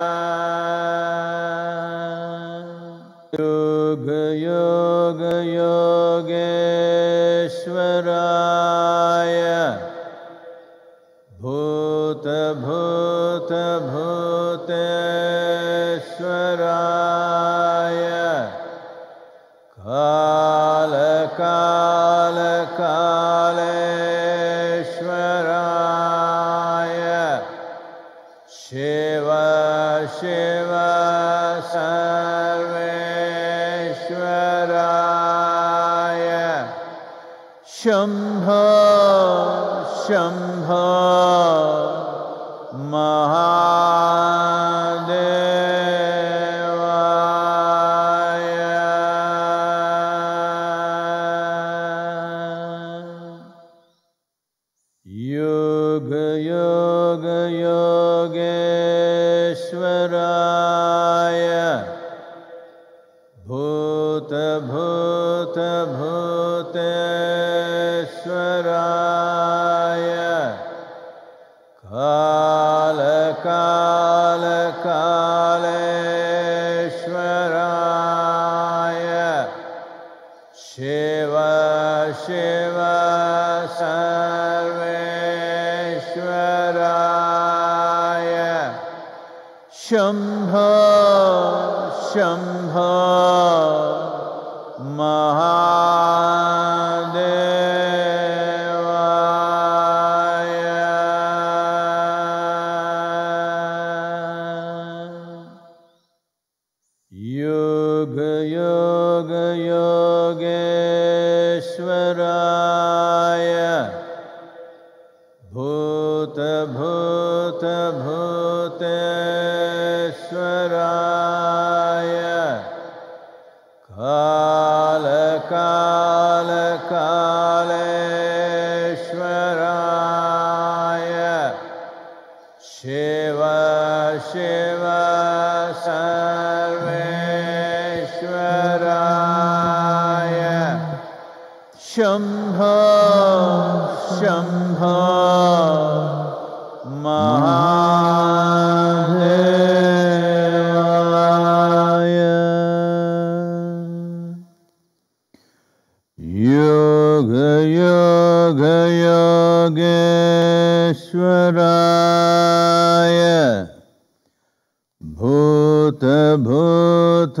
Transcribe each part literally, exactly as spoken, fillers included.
Yoga Yoga Yogeshwaraya Bhuta Bhuta Bhuteshwaraya Kala Kala Kaleshwaraya Shiva Shiva Shambho, Shambho, Mahadevaya. Yoga, Yoga, Yogeshwaraya. Bhuta, Bhuta, Bhute. Swaraya Kala Kala Kaleshwaraya Shiva Shiva Sarveshwaraya Shambho Shambho Mahadeva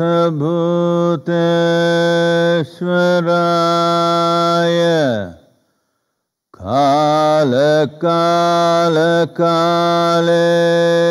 Bhuta Bhuteshwaraya Kala Kala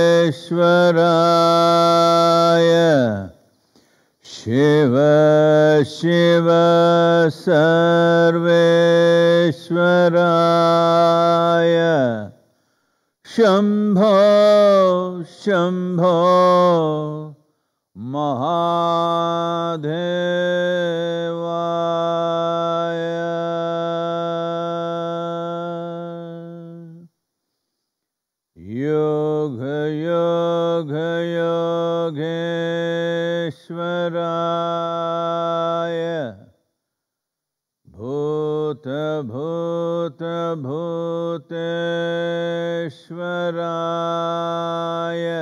Kaleshwaraya Shiva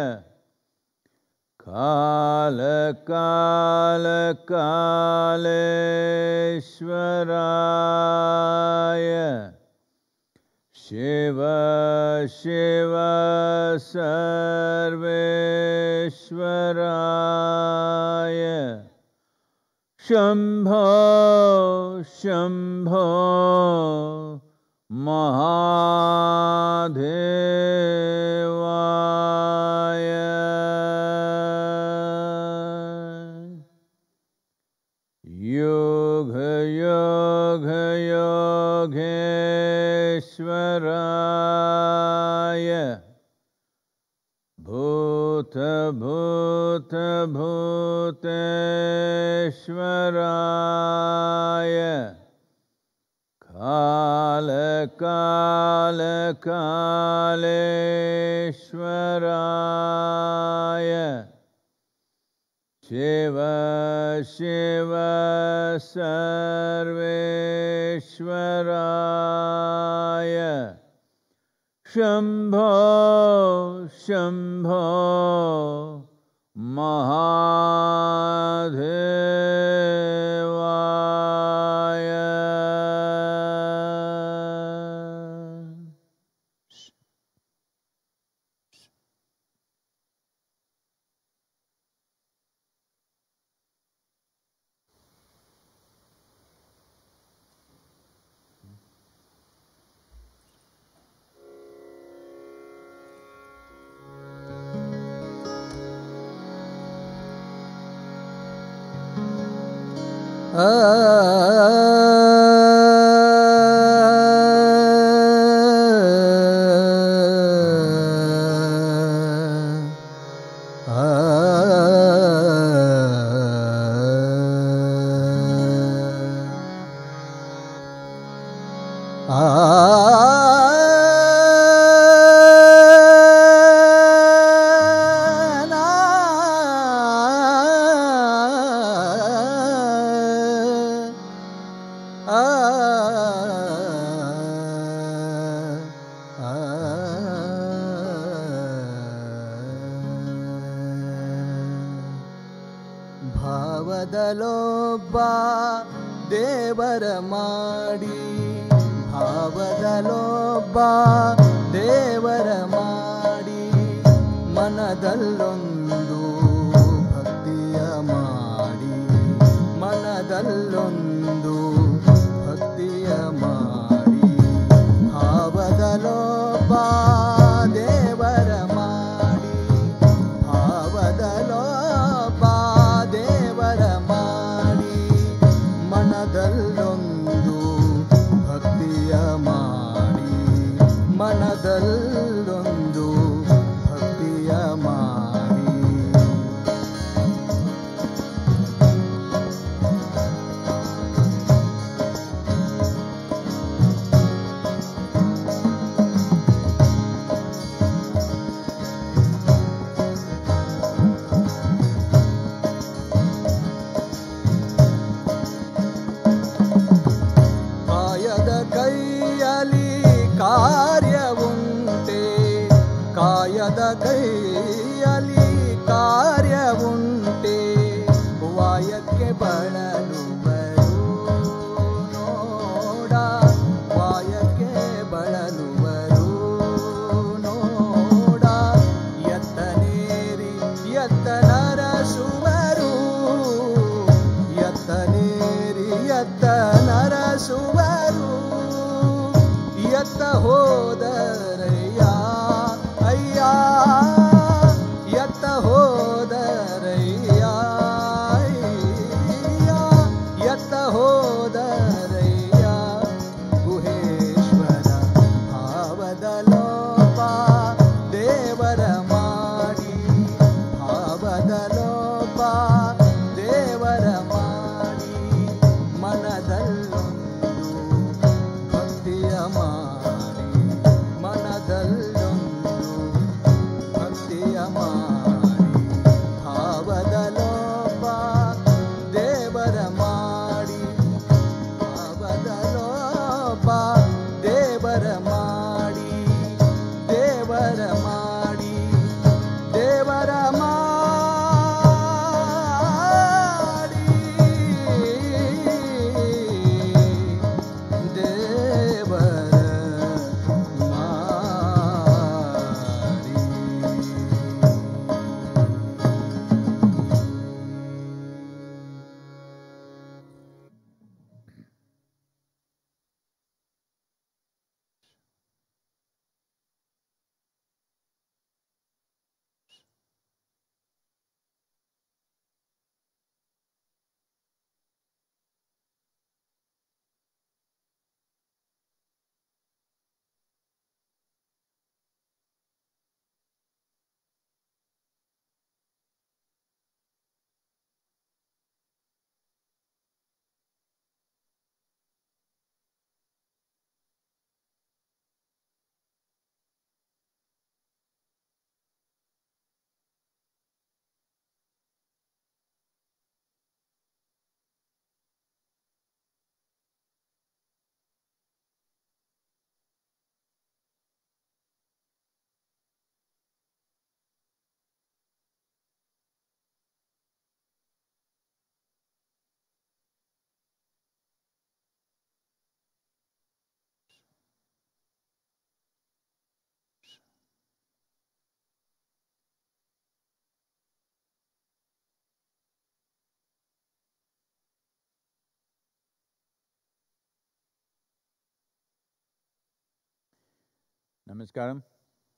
Shiva Sarveshwaraya Shambho Shambho Mahadevaya. Yoga Yoga Yogeshwaraya Bhuta Bhuta Bhuteshwaraya Kala Kala Kaleshwaraya Shiva Shiva Sarveshwaraya Shambho Shambho Mahadevaya. Yoga Yoga Yogeshwaraya Bhuta Bhuta Bhuteshwaraya Kala Kala Kaleshwaraya Shiva Shiva Sarveshwaraya Shambho Shambho Mahadevaya. Yoga Yoga Yoga Yogeshwaraya Bhuta Bhuta Bhuteshwaraya Kala Kala Kaleshwaraya Shiva Shiva Sarveshwaraya Shambho Shambho Mahadevaya. Namaskaram.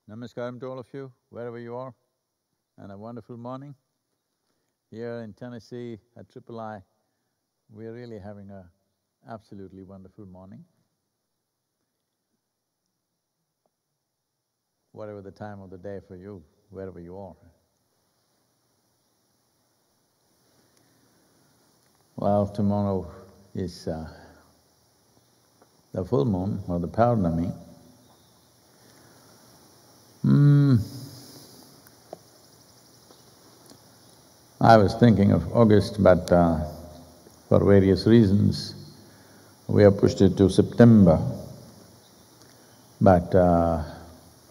Namaskaram to all of you, wherever you are, and a wonderful morning. Here in Tennessee at Triple I, we're really having a absolutely wonderful morning. Whatever the time of the day for you, wherever you are. Well, tomorrow is uh, the full moon or the Purnami. Hmm. I was thinking of August, but uh, for various reasons, we have pushed it to September. But uh,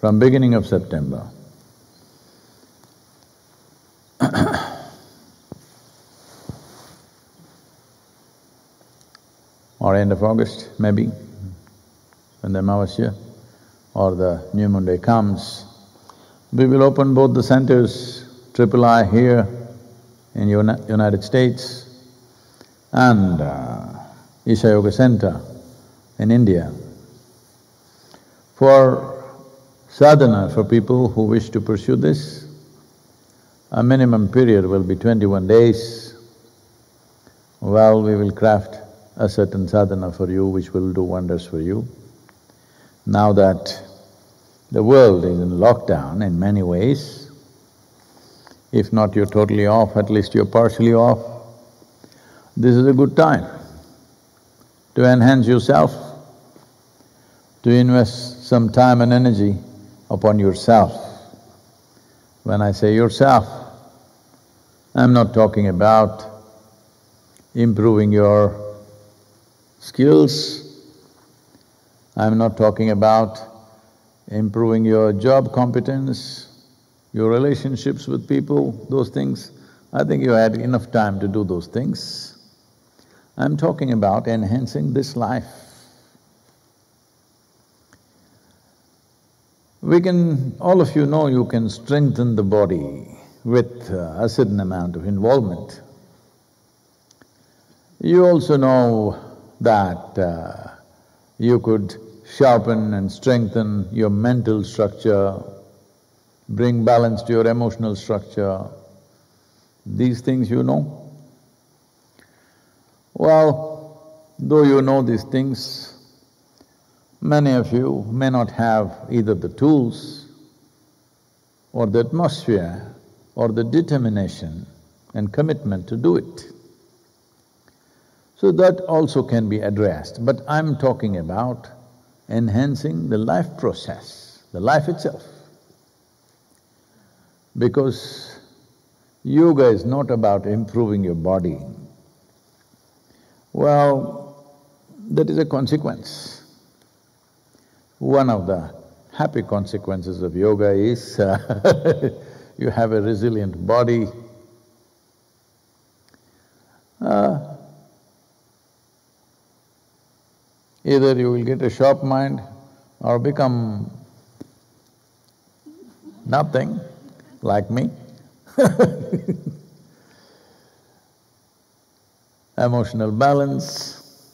from beginning of September, or end of August maybe, when the Amavasya or the New Moon Day comes, we will open both the centers, Triple I here in Uni- United States and uh, Isha Yoga Center in India, for sadhana, for people who wish to pursue this. A minimum period will be twenty-one days. Well, we will craft a certain sadhana for you which will do wonders for you. Now that the world is in lockdown in many ways, if not you're totally off, at least you're partially off, this is a good time to enhance yourself, to invest some time and energy upon yourself. When I say yourself, I'm not talking about improving your skills, I'm not talking about improving your job competence, your relationships with people, those things. I think you had enough time to do those things. I'm talking about enhancing this life. We can… all of you know you can strengthen the body with a certain amount of involvement. You also know that uh, you could sharpen and strengthen your mental structure, bring balance to your emotional structure. These things you know. Well, though you know these things, many of you may not have either the tools or the atmosphere or the determination and commitment to do it. So that also can be addressed, but I'm talking about enhancing the life process, the life itself. Because yoga is not about improving your body. Well, that is a consequence. One of the happy consequences of yoga is you have a resilient body. Uh, Either you will get a sharp mind or become nothing, like me. Emotional balance,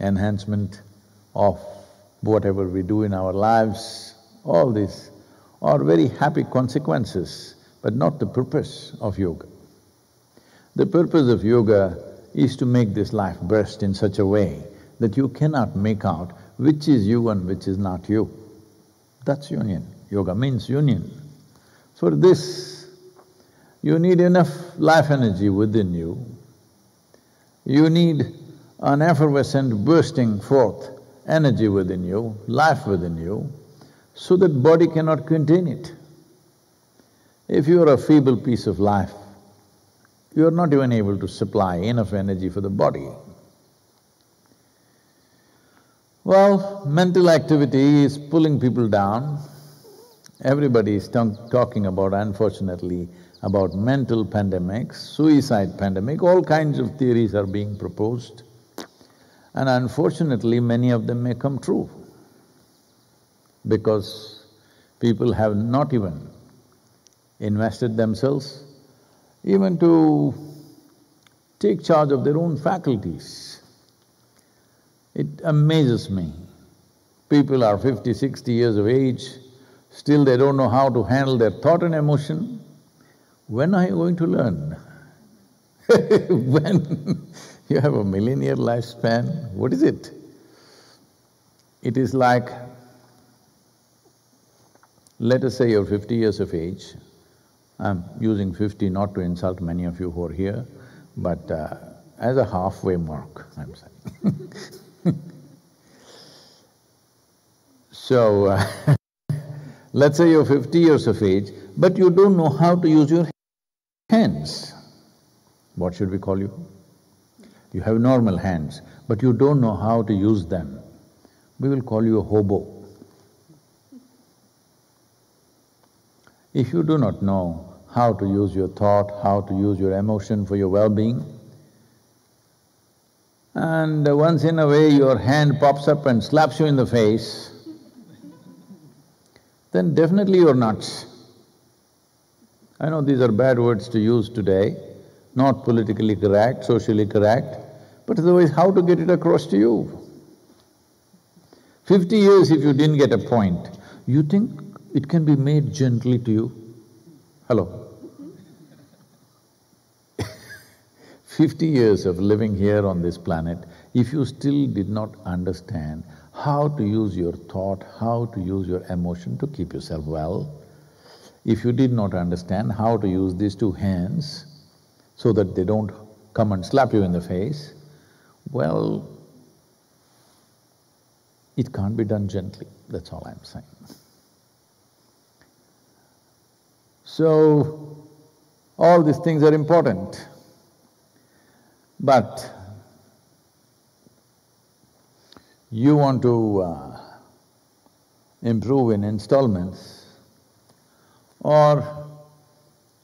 enhancement of whatever we do in our lives, all these are very happy consequences, but not the purpose of yoga. The purpose of yoga is to make this life burst in such a way that you cannot make out which is you and which is not you. That's union. Yoga means union. For this, you need enough life energy within you. You need an effervescent bursting forth energy within you, life within you, so that body cannot contain it. If you are a feeble piece of life, you are not even able to supply enough energy for the body. Well, mental activity is pulling people down. Everybody is talking about, unfortunately, about mental pandemics, suicide pandemic, all kinds of theories are being proposed. And unfortunately, many of them may come true, because people have not even invested themselves even to take charge of their own faculties. It amazes me People are fifty, sixty years of age, still they don't know how to handle their thought and emotion. When are you going to learn? When? You have a millennial lifespan, what is it? It is like, let us say you're fifty years of age. I'm using fifty not to insult many of you who are here, but uh, as a halfway mark, I'm saying. So, uh, let's say you're fifty years of age, but you don't know how to use your hands. What should we call you? You have normal hands, but you don't know how to use them. We will call you a hobo. If you do not know how to use your thought, how to use your emotion for your well-being, and once in a way your hand pops up and slaps you in the face, then definitely you're nuts. I know these are bad words to use today, not politically correct, socially correct, but otherwise how to get it across to you? Fifty years if you didn't get a point, you think it can be made gently to you? Hello? Fifty years of living here on this planet, if you still did not understand how to use your thought, how to use your emotion to keep yourself well, if you did not understand how to use these two hands so that they don't come and slap you in the face, well, it can't be done gently, that's all I'm saying. So, all these things are important, but you want to uh, improve in installments, or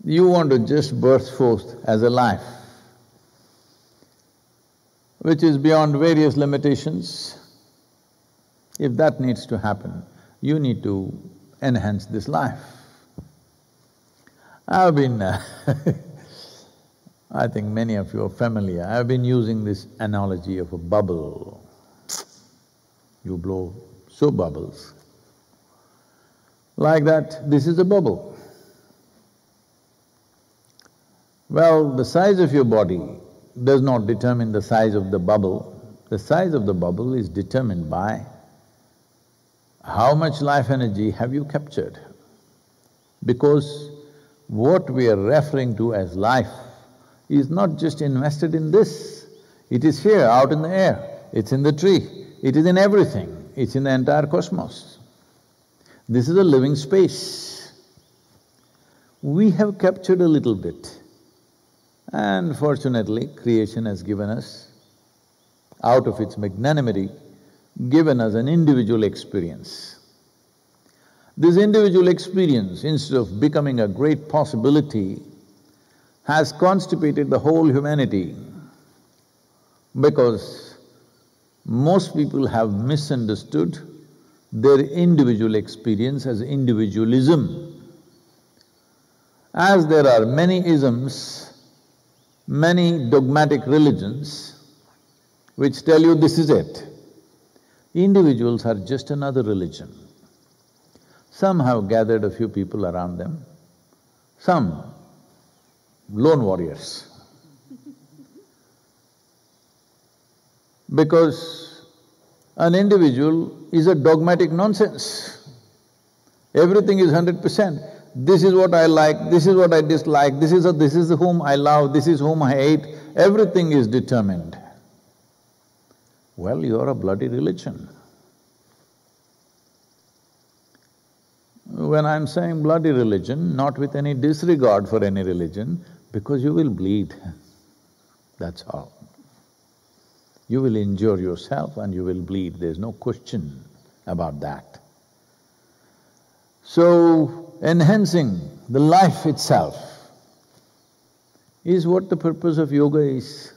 you want to just burst forth as a life, which is beyond various limitations. If that needs to happen, you need to enhance this life. I've been I think many of you are familiar, I've been using this analogy of a bubble. You blow soap bubbles. Like that, this is a bubble. Well, the size of your body does not determine the size of the bubble. The size of the bubble is determined by how much life energy have you captured. Because what we are referring to as life is not just invested in this, it is here, out in the air, it's in the tree, it is in everything, it's in the entire cosmos. This is a living space. We have captured a little bit, and fortunately, creation has given us, out of its magnanimity, given us an individual experience. This individual experience, instead of becoming a great possibility, has constipated the whole humanity, because most people have misunderstood their individual experience as individualism. As there are many isms, many dogmatic religions which tell you this is it. Individuals are just another religion. Some have gathered a few people around them, some lone warriors. Because an individual is a dogmatic nonsense. Everything is hundred percent. This is what I like, this is what I dislike, this is a, this is whom I love, this is whom I hate, everything is determined. Well, you're a bloody religion. When I'm saying bloody religion, not with any disregard for any religion, because you will bleed, that's all. You will injure yourself and you will bleed, there's no question about that. So, enhancing the life itself is what the purpose of yoga is.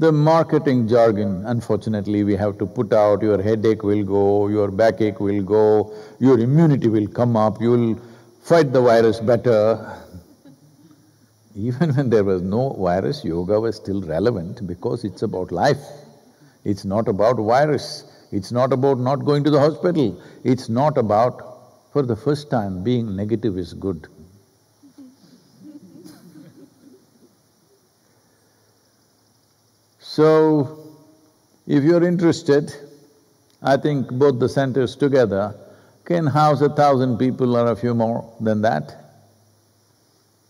The marketing jargon, unfortunately, we have to put out, your headache will go, your backache will go, your immunity will come up, you'll fight the virus better. Even when there was no virus, yoga was still relevant because it's about life. It's not about virus, It's not about not going to the hospital. It's not about, for the first time, being negative is good. So, if you're interested, I think both the centers together can house a thousand people or a few more than that.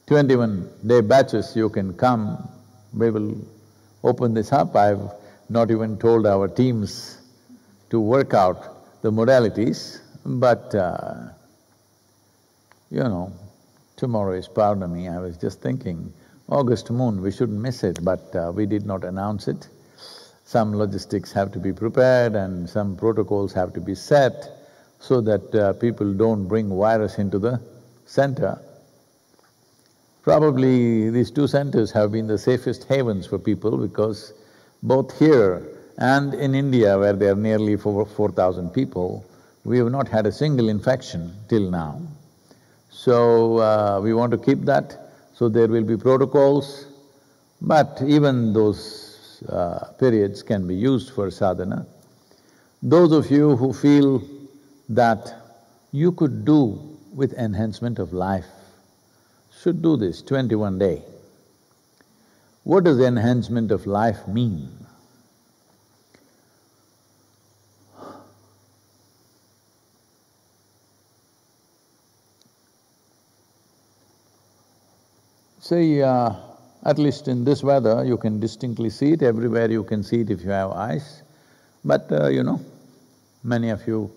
Twenty-one day batches you can come, we will open this up. I've not even told our teams to work out the modalities, but uh, you know, tomorrow is Purnami. I was just thinking, August moon, we shouldn't miss it, but uh, we did not announce it. Some logistics have to be prepared and some protocols have to be set so that uh, people don't bring virus into the center. Probably these two centers have been the safest havens for people because both here and in India, where there are nearly four, four thousand people, we have not had a single infection till now. So, uh, we want to keep that, so there will be protocols, but even those Uh, periods can be used for sadhana. Those of you who feel that you could do with enhancement of life should do this twenty-one day. What does enhancement of life mean? Say, uh, at least in this weather, you can distinctly see it, everywhere you can see it if you have eyes. But uh, you know, many of you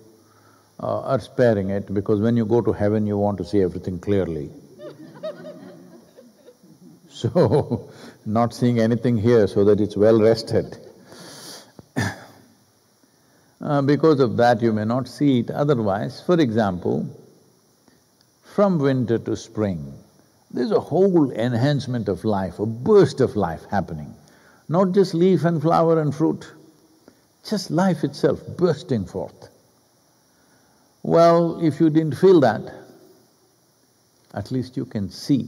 uh, are sparing it because when you go to heaven, you want to see everything clearly. So, not seeing anything here so that it's well rested. uh, because of that, you may not see it otherwise. For example, from winter to spring, there's a whole enhancement of life, a burst of life happening. Not just leaf and flower and fruit, just life itself bursting forth. Well, if you didn't feel that, at least you can see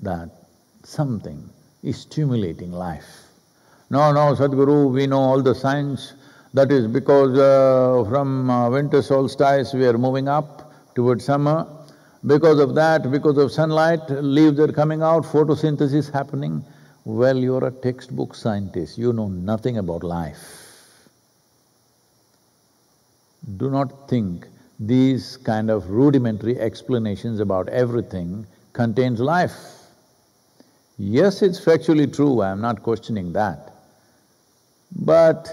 that something is stimulating life. No, no, Sadhguru, we know all the science, that is because uh, from uh, winter solstice we are moving up towards summer. Because of that, because of sunlight, leaves are coming out, photosynthesis happening. Well, you're a textbook scientist, you know nothing about life. Do not think these kind of rudimentary explanations about everything contains life. Yes, it's factually true, I'm not questioning that. But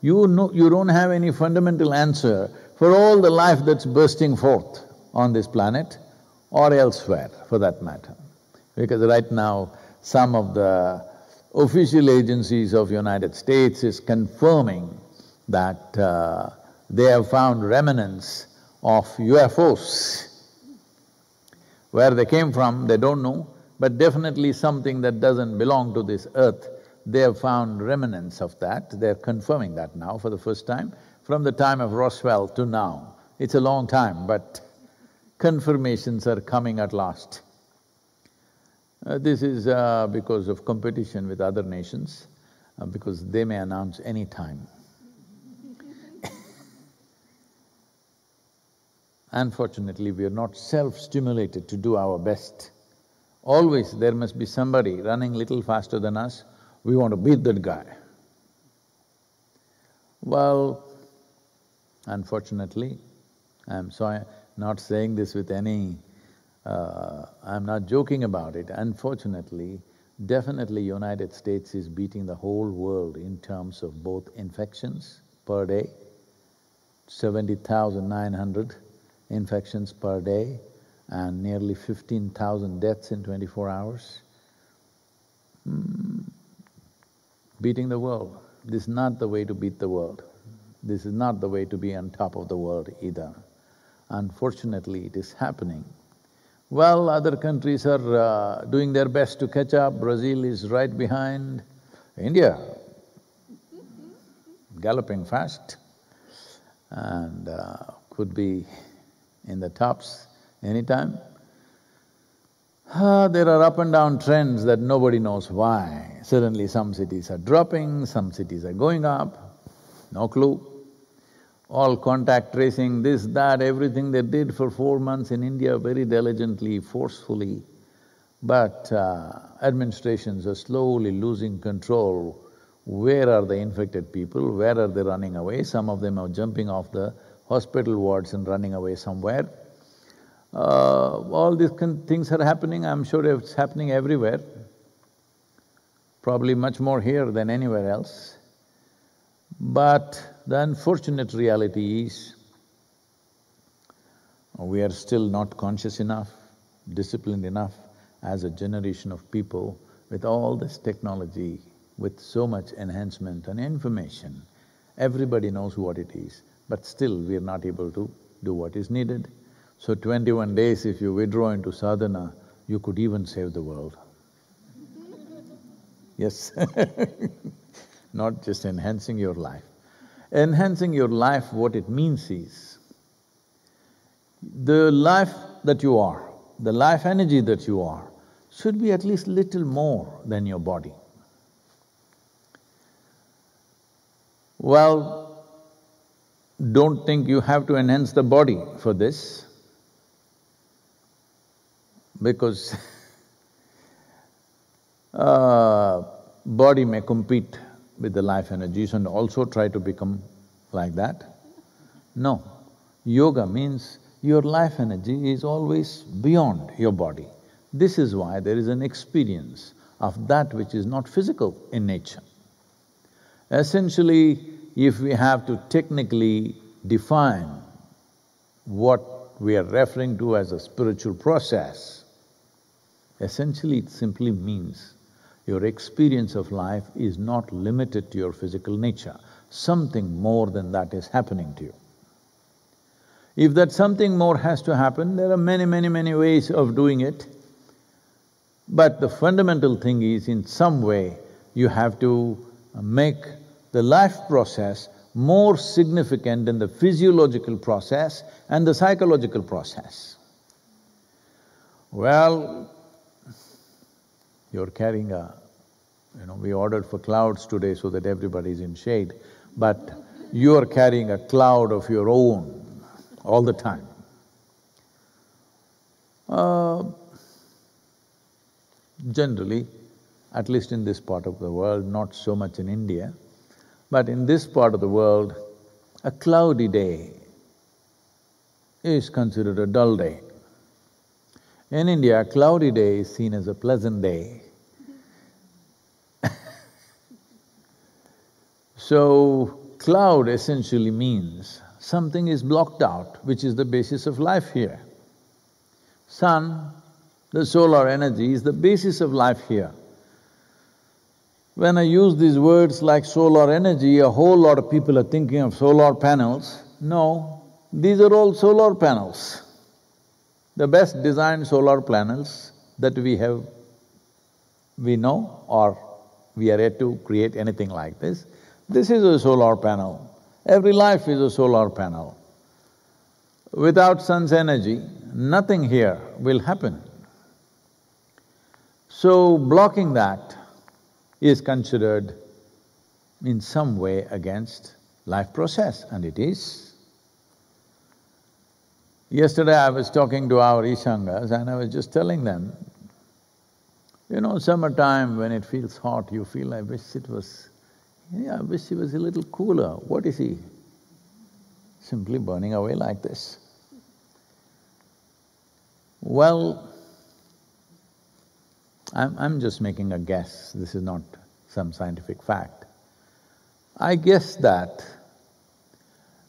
you know, you don't have any fundamental answer for all the life that's bursting forth on this planet, or elsewhere for that matter. Because right now, some of the official agencies of United States is confirming that uh, they have found remnants of U F Os. Where they came from, they don't know, but definitely something that doesn't belong to this earth, they have found remnants of that. They're confirming that now for the first time, from the time of Roswell to now. It's a long time, but confirmations are coming at last. Uh, this is uh, because of competition with other nations, uh, because they may announce any time. Unfortunately, we are not self-stimulated to do our best. Always there must be somebody running little faster than us, we want to beat that guy. Well, unfortunately, I'm sorry, not saying this with any… Uh, I'm not joking about it. Unfortunately, definitely United States is beating the whole world in terms of both infections per day, seventy thousand nine hundred infections per day and nearly fifteen thousand deaths in twenty-four hours. Mm, beating the world. This is not the way to beat the world. This is not the way to be on top of the world either. Unfortunately, it is happening. Well, other countries are uh, doing their best to catch up. Brazil is right behind. India, galloping fast and uh, could be in the tops anytime. Ah, there are up and down trends that nobody knows why. Suddenly some cities are dropping, some cities are going up, no clue. all contact tracing, this, that, everything they did for four months in India very diligently, forcefully. But uh, administrations are slowly losing control. Where are the infected people? Where are they running away? Some of them are jumping off the hospital wards and running away somewhere. Uh, all these things are happening, I'm sure it's happening everywhere, probably much more here than anywhere else. But the unfortunate reality is, we are still not conscious enough, disciplined enough as a generation of people with all this technology, with so much enhancement and information. Everybody knows what it is, but still we are not able to do what is needed. So twenty-one days if you withdraw into sadhana, you could even save the world. Yes Not just enhancing your life. Enhancing your life, what it means is, the life that you are, the life energy that you are, should be at least little more than your body. Well, don't think you have to enhance the body for this, because uh, body may compete with the life energies and also try to become like that. No, yoga means your life energy is always beyond your body. This is why there is an experience of that which is not physical in nature. Essentially, if we have to technically define what we are referring to as a spiritual process, essentially it simply means your experience of life is not limited to your physical nature. Something more than that is happening to you. If that something more has to happen, there are many, many, many ways of doing it. But the fundamental thing is, in some way, you have to make the life process more significant than the physiological process and the psychological process. Well, you're carrying a… you know, we ordered for clouds today so that everybody's in shade, but you're carrying a cloud of your own all the time. Uh, generally, at least in this part of the world, not so much in India, but in this part of the world, a cloudy day is considered a dull day. In India, a cloudy day is seen as a pleasant day. So, cloud essentially means something is blocked out, which is the basis of life here. Sun, the solar energy, is the basis of life here. When I use these words like solar energy, a whole lot of people are thinking of solar panels. No, these are all solar panels. The best designed solar panels that we have, we know, or we are yet to create anything like this. This is a solar panel. Every life is a solar panel. Without sun's energy, nothing here will happen. So blocking that is considered in some way against life process, and it is. Yesterday I was talking to our Ishangas and I was just telling them, you know, summertime when it feels hot, you feel, I wish it was… yeah, I wish it was a little cooler. What is he? Simply burning away like this. Well, I'm, I'm just making a guess, this is not some scientific fact. I guess that,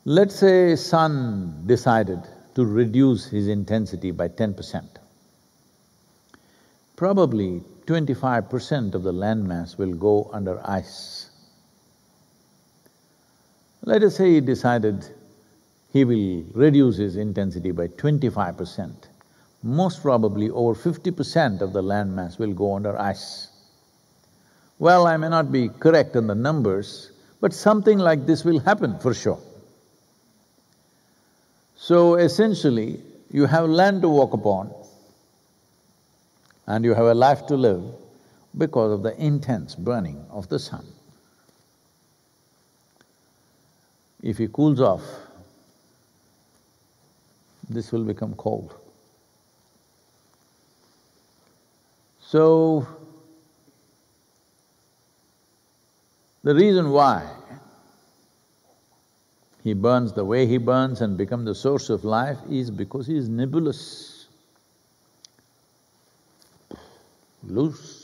let's say sun decided to reduce his intensity by ten percent. Probably twenty-five percent of the landmass will go under ice. Let us say he decided he will reduce his intensity by twenty-five percent. Most probably over fifty percent of the landmass will go under ice. Well, I may not be correct on the numbers, but something like this will happen for sure. So essentially, you have land to walk upon and you have a life to live because of the intense burning of the sun. If he cools off, this will become cold. So, the reason why he burns the way he burns and becomes the source of life is because he is nebulous, loose.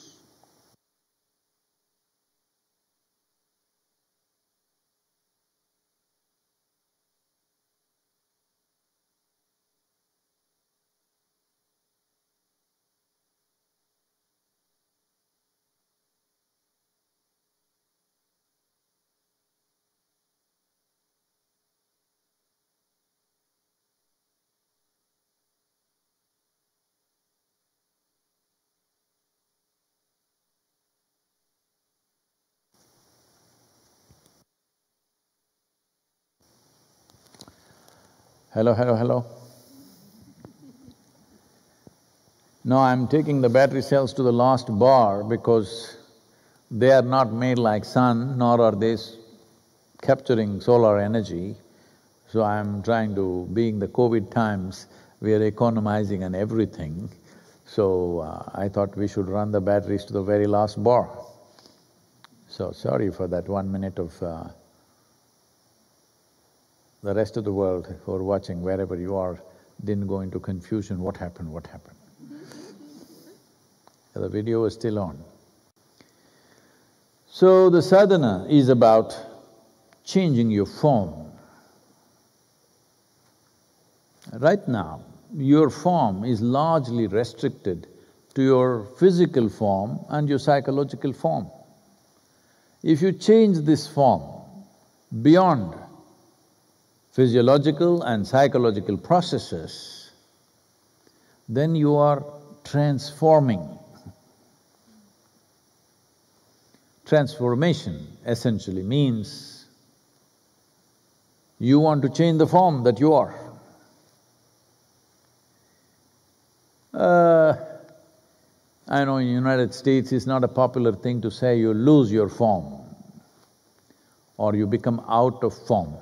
Hello, hello, hello. No, I'm taking the battery cells to the last bar because they are not made like sun, nor are they capturing solar energy. So I'm trying to… being the COVID times, we are economizing on everything. So uh, I thought we should run the batteries to the very last bar. So sorry for that one minute of… Uh, the rest of the world who are watching, wherever you are, didn't go into confusion, what happened, what happened? The video was still on. So the sadhana is about changing your form. Right now, your form is largely restricted to your physical form and your psychological form. If you change this form beyond physiological and psychological processes, then you are transforming. Transformation essentially means you want to change the form that you are. Uh, I know in the United States it's not a popular thing to say you lose your form or you become out of form.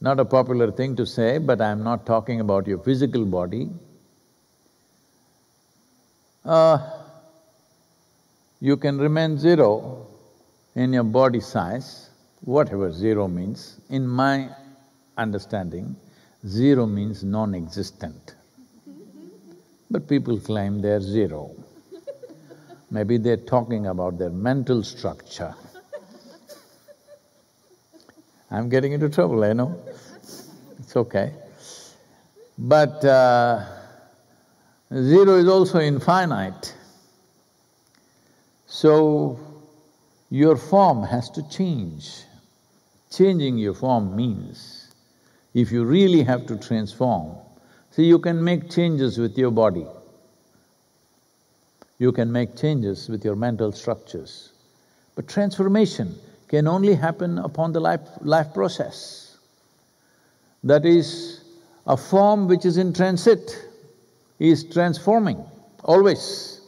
Not a popular thing to say, but I'm not talking about your physical body. Uh, you can remain zero in your body size, whatever zero means. In my understanding, zero means non-existent. But people claim they're zero. Maybe they're talking about their mental structure. I'm getting into trouble, I know, it's okay. But uh, zero is also infinite. So, your form has to change. Changing your form means, if you really have to transform, see, you can make changes with your body. You can make changes with your mental structures. But transformation can only happen upon the life, life process. That is, a form which is in transit is transforming, always.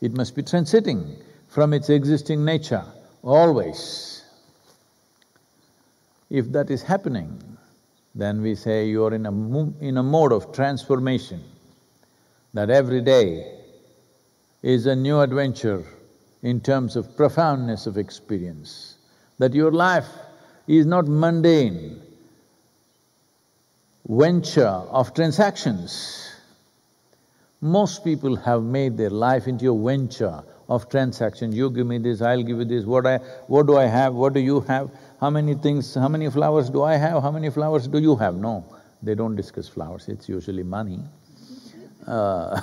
It must be transiting from its existing nature, always. If that is happening, then we say you are in a mo in a mode of transformation, that every day is a new adventure in terms of profoundness of experience, that your life is not mundane venture of transactions. Most people have made their life into a venture of transaction. You give me this, I'll give you this, what I… what do I have, what do you have, how many things… how many flowers do I have, how many flowers do you have? No, they don't discuss flowers, it's usually money. Uh,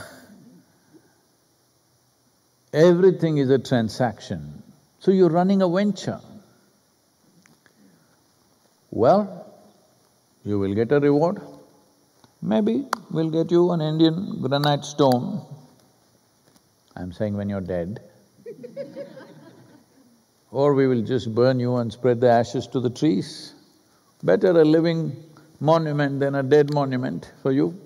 Everything is a transaction, so you're running a venture. Well, you will get a reward. Maybe we'll get you an Indian granite stone. I'm saying when you're dead. Or we will just burn you and spread the ashes to the trees. Better a living monument than a dead monument for you.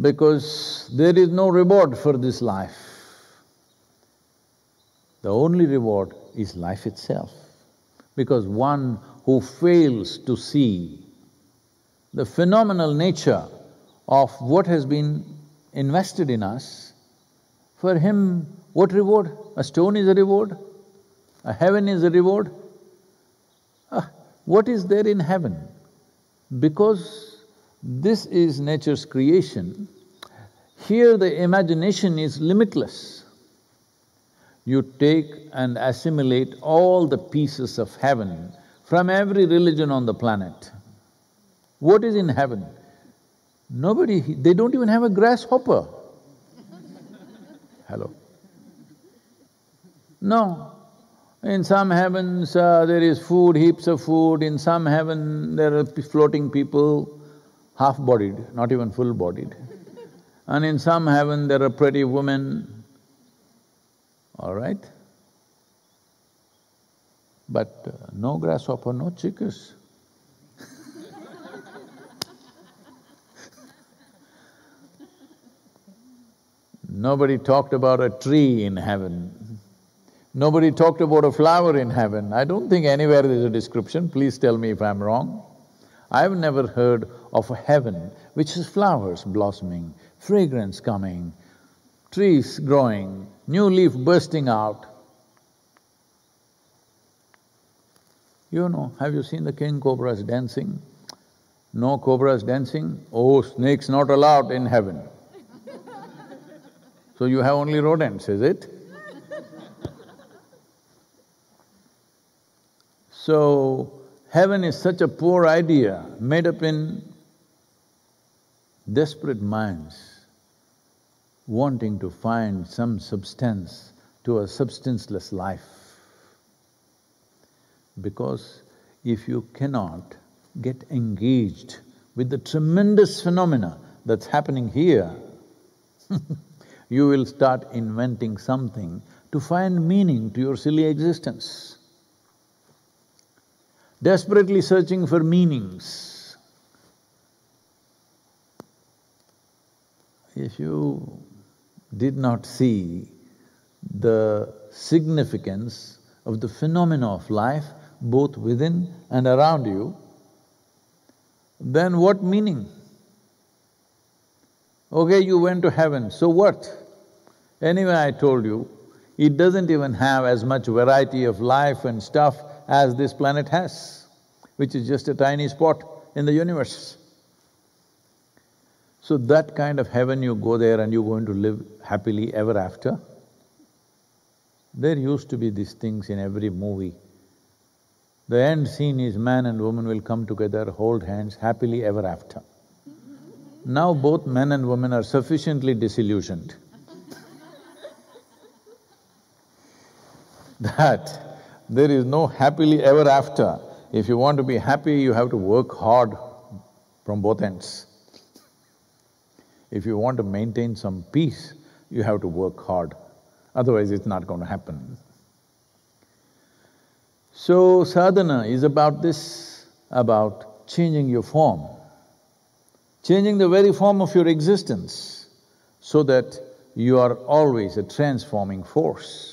Because there is no reward for this life. The only reward is life itself. because one who fails to see the phenomenal nature of what has been invested in us, for him, what reward? A stone is a reward, a heaven is a reward. Ah, what is there in heaven? Because this is nature's creation, here the imagination is limitless. You take and assimilate all the pieces of heaven from every religion on the planet. What is in heaven? Nobody… they don't even have a grasshopper. Hello? No. In some heavens, uh, there is food, heaps of food. In some heaven, there are floating people, half-bodied, not even full-bodied. And in some heaven, there are pretty women, all right? But uh, no grasshopper, no chickas. Nobody talked about a tree in heaven. Nobody talked about a flower in heaven. I don't think anywhere there's a description, please tell me if I'm wrong. I've never heard of a heaven which is flowers blossoming, fragrance coming, trees growing, new leaf bursting out. You know, have you seen the king cobras dancing? No cobras dancing? Oh, snakes not allowed in heaven. So you have only rodents, is it? So, heaven is such a poor idea made up in desperate minds, wanting to find some substance to a substanceless life. Because if you cannot get engaged with the tremendous phenomena that's happening here, you will start inventing something to find meaning to your silly existence. Desperately searching for meanings. If you did not see the significance of the phenomena of life, both within and around you, then what meaning? Okay, you went to heaven, so what? Anyway, I told you, it doesn't even have as much variety of life and stuff as this planet has, which is just a tiny spot in the universe. So that kind of heaven, you go there and you're going to live happily ever after. There used to be these things in every movie. The end scene is man and woman will come together, hold hands, happily ever after. Now both men and women are sufficiently disillusioned that there is no happily ever after. If you want to be happy, you have to work hard from both ends. If you want to maintain some peace, you have to work hard, otherwise it's not going to happen. So sadhana is about this, about changing your form, changing the very form of your existence so that you are always a transforming force.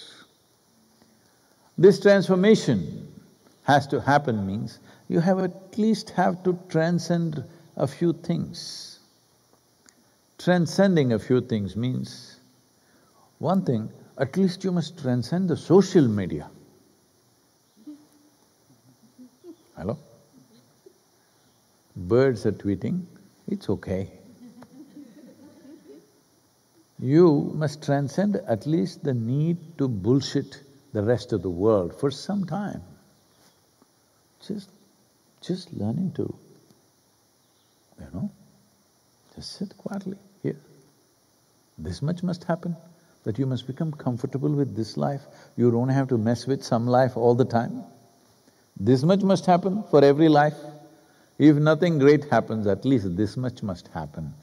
This transformation has to happen means you have at least have to transcend a few things. Transcending a few things means, one thing, at least you must transcend the social media. Hello? Birds are tweeting, it's okay. You must transcend at least the need to bullshit the rest of the world for some time. Just… just learning to, you know, just sit quietly here. This much must happen, that you must become comfortable with this life, you don't have to mess with some life all the time. This much must happen for every life. If nothing great happens, at least this much must happen,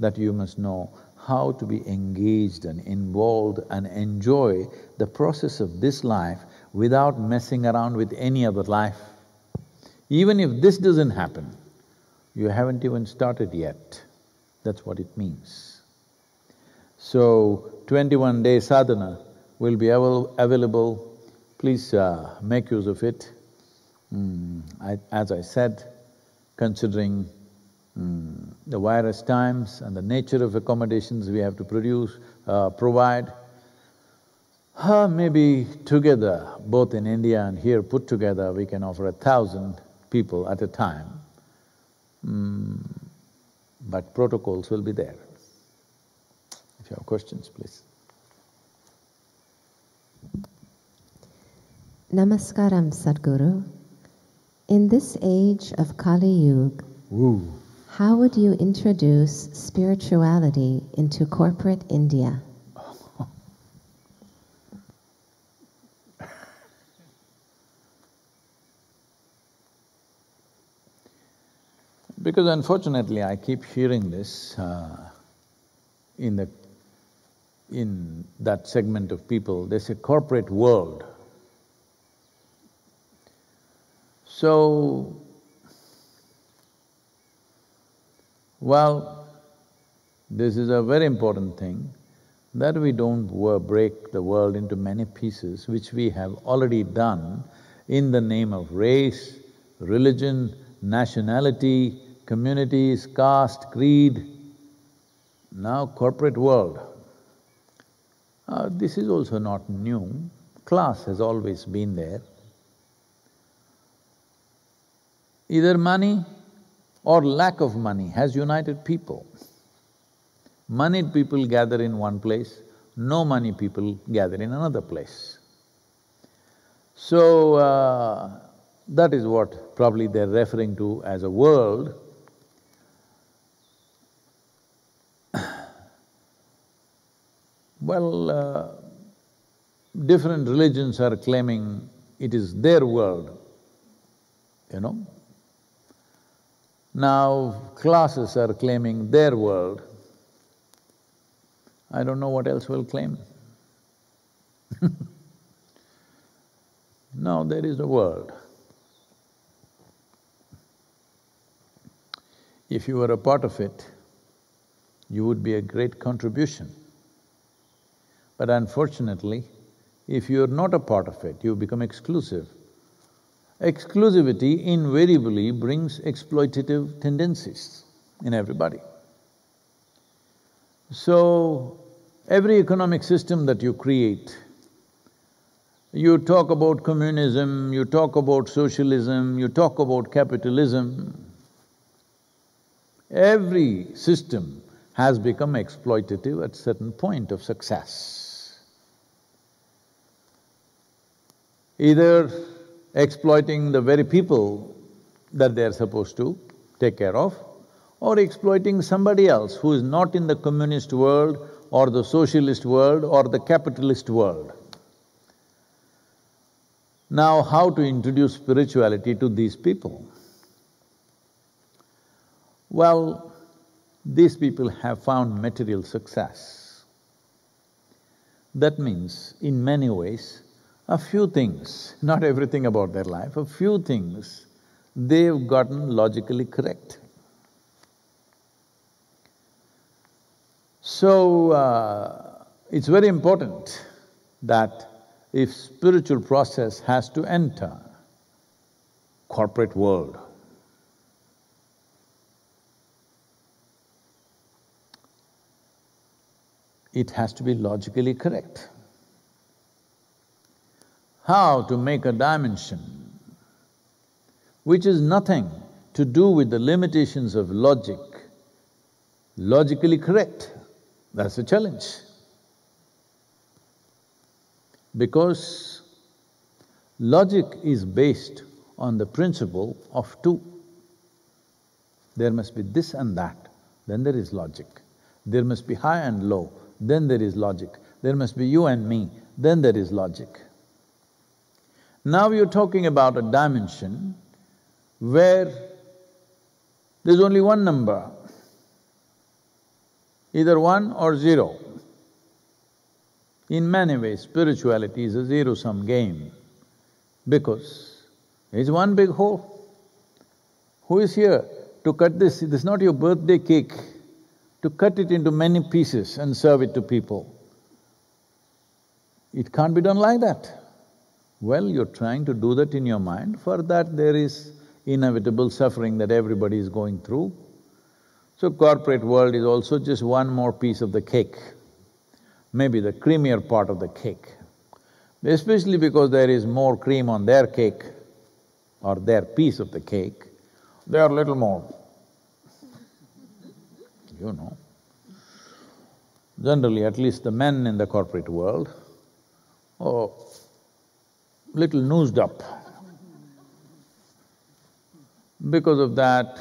that you must know how to be engaged and involved and enjoy the process of this life without messing around with any other life. Even if this doesn't happen, you haven't even started yet. That's what it means. So, twenty-one day sadhana will be available, please uh, make use of it. Mm, I, as I said, considering mm, the virus times and the nature of accommodations we have to produce, uh, provide, uh, maybe together, both in India and here put together, we can offer a thousand people at a time, mm, but protocols will be there. If you have questions, please. Namaskaram, Sadhguru. In this age of Kali Yuga, Ooh. How would you introduce spirituality into corporate India? Because unfortunately, I keep hearing this uh, in the… in that segment of people, they say corporate world. So, well, this is a very important thing, that we don't break the world into many pieces, which we have already done in the name of race, religion, nationality, communities, caste, creed, now corporate world. Uh, this is also not new, class has always been there. Either money or lack of money has united people. Moneyed people gather in one place, no money people gather in another place. So, uh, that is what probably they're referring to as a world. Well, uh, different religions are claiming it is their world, you know. Now, classes are claiming their world. I don't know what else will claim. No, there is a world. If you were a part of it, you would be a great contribution. But unfortunately, if you're not a part of it, you become exclusive. Exclusivity invariably brings exploitative tendencies in everybody. So, every economic system that you create, you talk about communism, you talk about socialism, you talk about capitalism, every system has become exploitative at certain point of success. Either exploiting the very people that they're supposed to take care of, or exploiting somebody else who is not in the communist world or the socialist world or the capitalist world. Now, how to introduce spirituality to these people? Well, these people have found material success. That means, in many ways, a few things, not everything about their life, a few things they've gotten logically correct. So, uh, it's very important that if spiritual process has to enter corporate world, it has to be logically correct. How to make a dimension which is nothing to do with the limitations of logic, logically correct, that's a challenge. Because logic is based on the principle of two. There must be this and that, then there is logic. There must be high and low, then there is logic. There must be you and me, then there is logic. Now you're talking about a dimension where there's only one number, either one or zero. In many ways, spirituality is a zero-sum game because it's one big hole. Who is here to cut this? This is not your birthday cake, to cut it into many pieces and serve it to people. It can't be done like that. Well, you're trying to do that in your mind, for that there is inevitable suffering that everybody is going through. So corporate world is also just one more piece of the cake, maybe the creamier part of the cake. Especially because there is more cream on their cake or their piece of the cake, they are little more, you know. Generally, at least the men in the corporate world, oh, little noosed up. Because of that,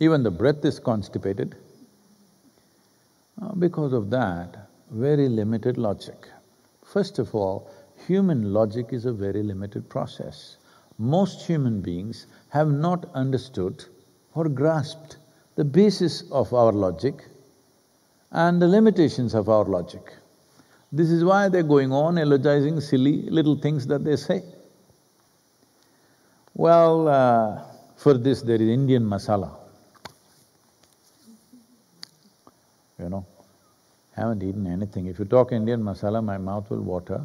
even the breath is constipated. Because of that, very limited logic. First of all, human logic is a very limited process. Most human beings have not understood or grasped the basis of our logic and the limitations of our logic. This is why they're going on elogizing silly little things that they say. Well, uh, for this there is Indian masala, you know. Haven't eaten anything. If you talk Indian masala, my mouth will water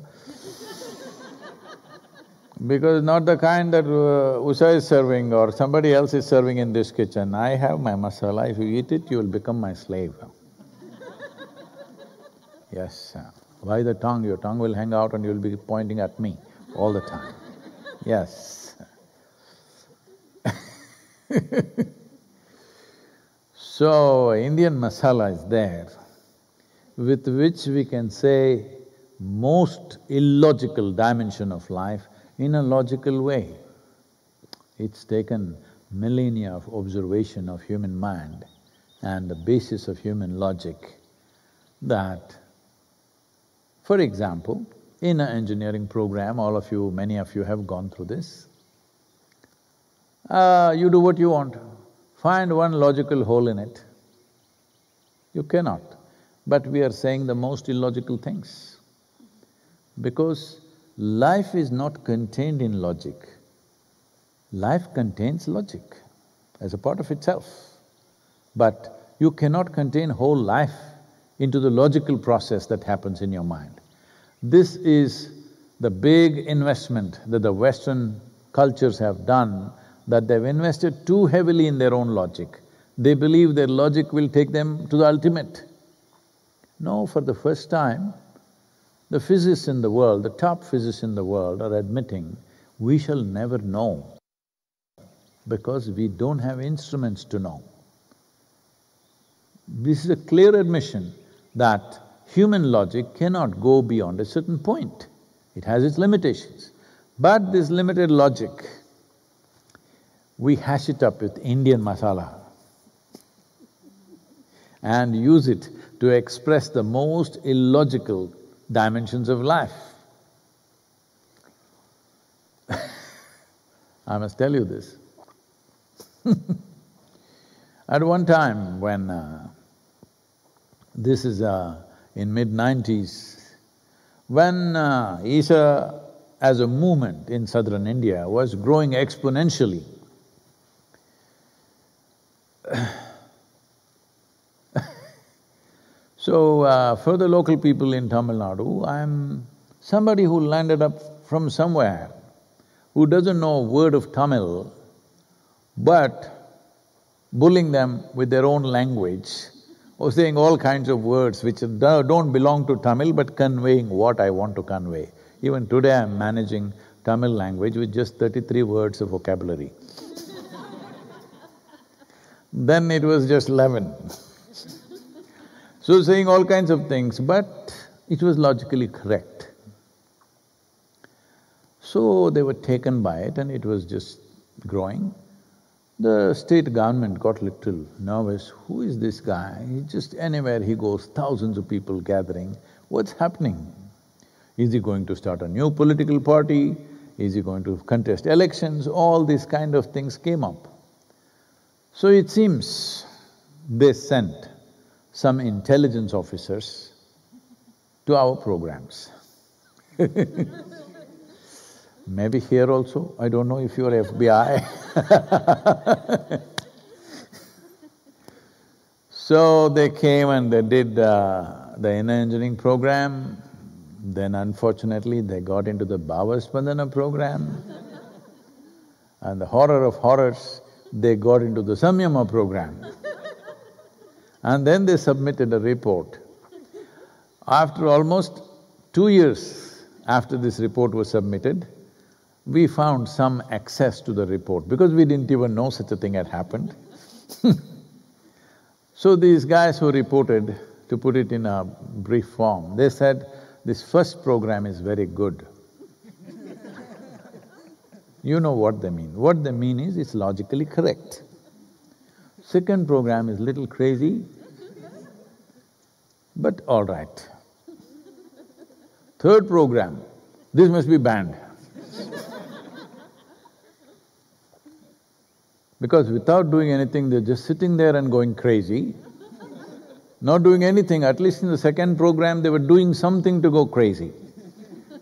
because not the kind that uh, Usha is serving or somebody else is serving in this kitchen. I have my masala, if you eat it, you will become my slave. Yes, why the tongue? Your tongue will hang out and you'll be pointing at me all the time. Yes. So, Indian masala is there, with which we can say most illogical dimension of life in a logical way. It's taken millennia of observation of human mind and the basis of human logic that, for example, in an engineering program, all of you, many of you have gone through this, uh, you do what you want, find one logical hole in it. You cannot. But we are saying the most illogical things, because life is not contained in logic. Life contains logic as a part of itself, but you cannot contain whole life into the logical process that happens in your mind. This is the big investment that the Western cultures have done, that they've invested too heavily in their own logic. They believe their logic will take them to the ultimate. No, for the first time, the physicists in the world, the top physicists in the world are admitting, we shall never know because we don't have instruments to know. This is a clear admission that human logic cannot go beyond a certain point. It has its limitations. But this limited logic, we hash it up with Indian masala and use it to express the most illogical dimensions of life. I must tell you this. At one time when… Uh, this is uh, in mid nineties, when uh, Isha as a movement in southern India was growing exponentially, so, uh, for the local people in Tamil Nadu, I'm somebody who landed up from somewhere, who doesn't know a word of Tamil, but bullying them with their own language or saying all kinds of words which don't belong to Tamil but conveying what I want to convey. Even today I'm managing Tamil language with just thirty-three words of vocabulary. Then it was just eleven. So saying all kinds of things, but it was logically correct. So they were taken by it and it was just growing. The state government got little nervous, who is this guy? He just… anywhere he goes, thousands of people gathering, what's happening? Is he going to start a new political party? Is he going to contest elections? All these kind of things came up. So it seems they sent some intelligence officers to our programs. Maybe here also, I don't know if you're F B I. So they came and they did uh, the inner engineering program, Then unfortunately, they got into the Bhavaspandana program and the horror of horrors, they got into the Samyama program. And then they submitted a report. After almost two years after this report was submitted, we found some access to the report because we didn't even know such a thing had happened. So these guys who reported, to put it in a brief form, they said, "This first program is very good." You know what they mean. What they mean is, it's logically correct. Second program is little crazy, but all right. Third program, this must be banned. Because without doing anything, they're just sitting there and going crazy, not doing anything. At least in the second program, they were doing something to go crazy.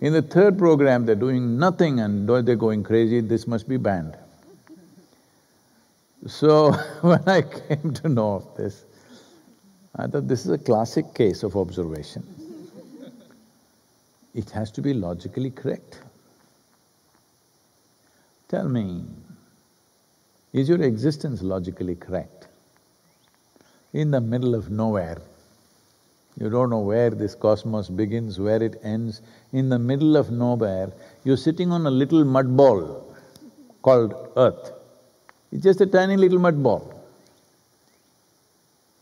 In the third program, they're doing nothing and they're going crazy, this must be banned. So when I came to know of this, I thought this is a classic case of observation. It has to be logically correct. Tell me, is your existence logically correct? In the middle of nowhere, you don't know where this cosmos begins, where it ends. In the middle of nowhere, you're sitting on a little mud ball called Earth. It's just a tiny little mud ball.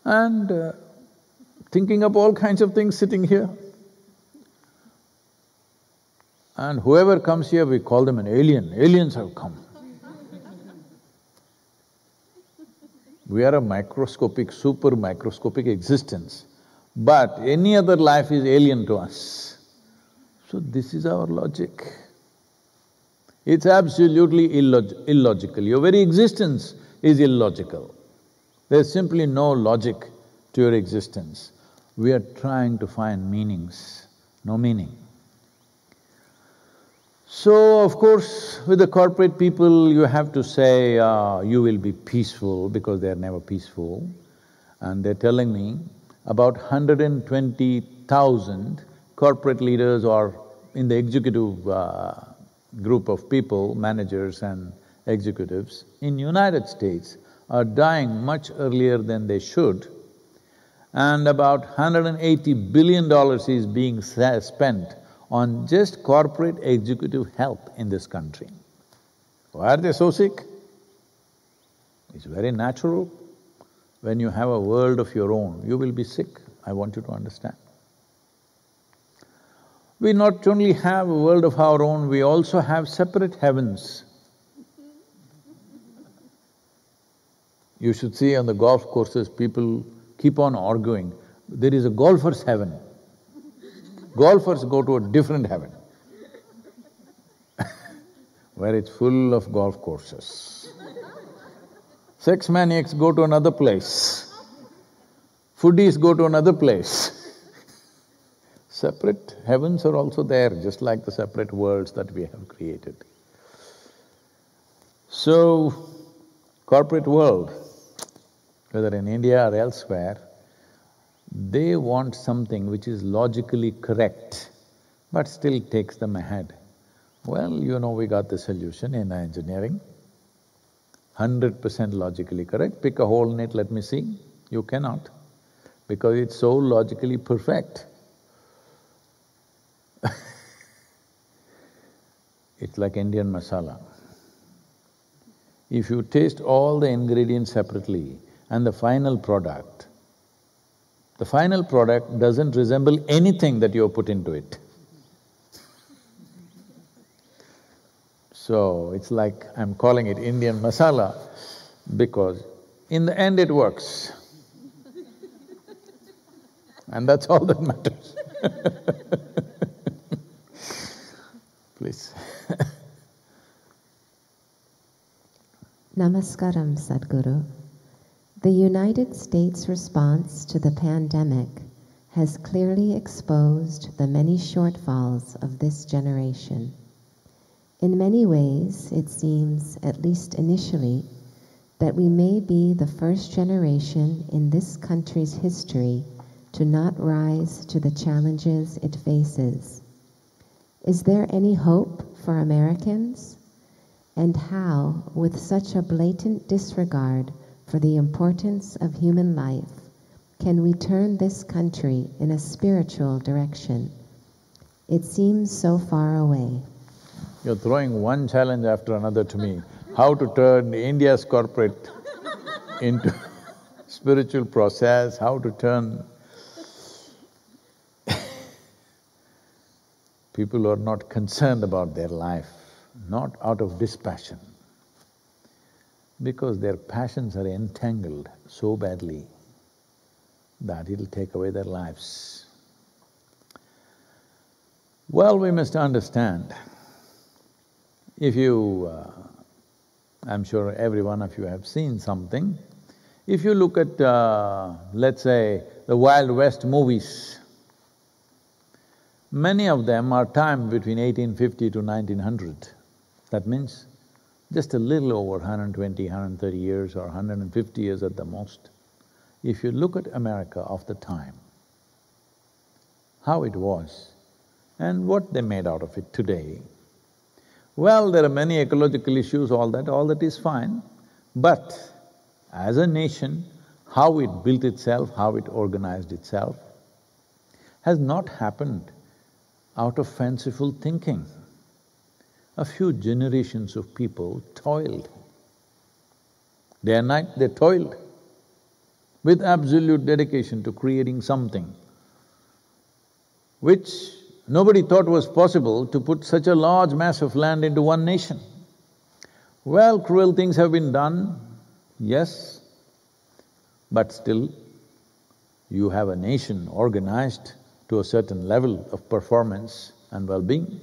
And uh, thinking up all kinds of things sitting here. And whoever comes here, we call them an alien. Aliens have come. We are a microscopic, super microscopic existence, but any other life is alien to us. So this is our logic. It's absolutely illog illogical. Your very existence is illogical. There's simply no logic to your existence. We are trying to find meanings, no meaning. So, of course, with the corporate people, you have to say, uh, you will be peaceful, because they're never peaceful. And they're telling me about one hundred twenty thousand corporate leaders or in the executive uh, group of people, managers and executives in United States are dying much earlier than they should. And about one hundred eighty billion dollars is being spent on just corporate executive health in this country. Why are they so sick? It's very natural. When you have a world of your own, you will be sick. I want you to understand. We not only have a world of our own, we also have separate heavens. You should see on the golf courses, people keep on arguing. There is a golfer's heaven. Golfers go to a different heaven where it's full of golf courses. Sex maniacs go to another place. Foodies go to another place. Separate heavens are also there, just like the separate worlds that we have created. So, corporate world, whether in India or elsewhere, they want something which is logically correct, but still takes them ahead. Well, you know, we got the solution in Inner Engineering. Hundred percent logically correct, pick a hole in it, let me see. You cannot, because it's so logically perfect. It's like Indian masala. If you taste all the ingredients separately and the final product, the final product doesn't resemble anything that you have put into it. So, it's like I'm calling it Indian masala because in the end it works. And that's all that matters. Please. Namaskaram, Sadhguru. The United States response to the pandemic has clearly exposed the many shortfalls of this generation. In many ways, it seems, at least initially, that we may be the first generation in this country's history to not rise to the challenges it faces, Is there any hope for Americans? And how, with such a blatant disregard for the importance of human life, can we turn this country in a spiritual direction? It seems so far away. You're throwing one challenge after another to me. How to turn India's corporate into spiritual process, how to turn people who are not concerned about their life, not out of dispassion, because their passions are entangled so badly that it'll take away their lives. Well, we must understand, if you… Uh, I'm sure every one of you have seen something. If you look at, uh, let's say, the Wild West movies, many of them are timed between eighteen fifty to nineteen hundred. That means just a little over one hundred twenty, one hundred thirty years or one hundred fifty years at the most. If you look at America of the time, how it was and what they made out of it today. Well, there are many ecological issues, all that, all that is fine, but as a nation, how it built itself, how it organized itself, has not happened out of fanciful thinking. A few generations of people toiled. Day and night they toiled with absolute dedication to creating something which nobody thought was possible, to put such a large mass of land into one nation. Well, cruel things have been done, yes, but still you have a nation organized to a certain level of performance and well-being.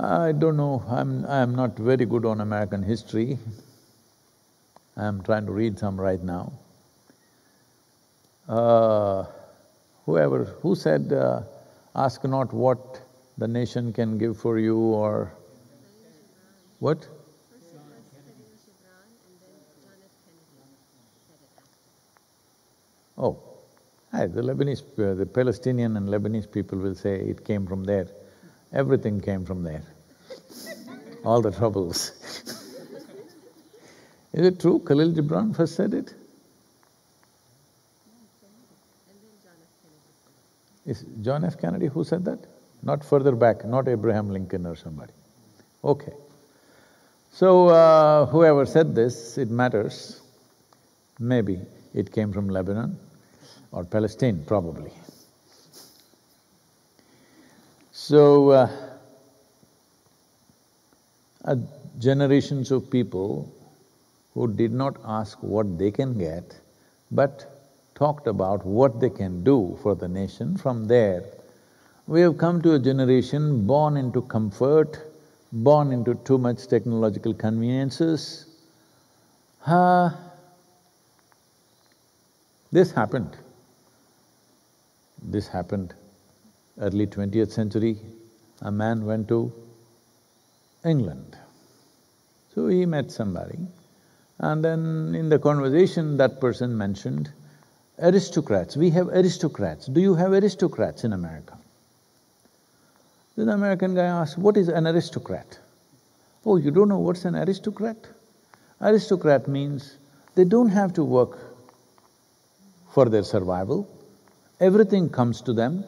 I don't know, I'm… I'm not very good on American history. I'm trying to read some right now. Uh, Whoever… who said, uh, ask not what the nation can give for you or… What? First Khalil Gibran and then John F. Kennedy said it after. Oh, aye, the Lebanese… Uh, the Palestinian and Lebanese people will say it came from there. Everything came from there, all the troubles. Is it true Khalil Gibran first said it? Is John F. Kennedy who said that? Not further back, not Abraham Lincoln or somebody. Okay. So, uh, whoever said this, it matters. Maybe it came from Lebanon or Palestine, probably. So, uh, uh, generations of people who did not ask what they can get, but talked about what they can do for the nation. From there, we have come to a generation born into comfort, born into too much technological conveniences. Uh, this happened. This happened early twentieth century. A man went to England. So he met somebody, and then in the conversation that person mentioned, aristocrats, we have aristocrats. Do you have aristocrats in America? Then the American guy asked, what is an aristocrat? Oh, you don't know what's an aristocrat? Aristocrat means they don't have to work for their survival. Everything comes to them.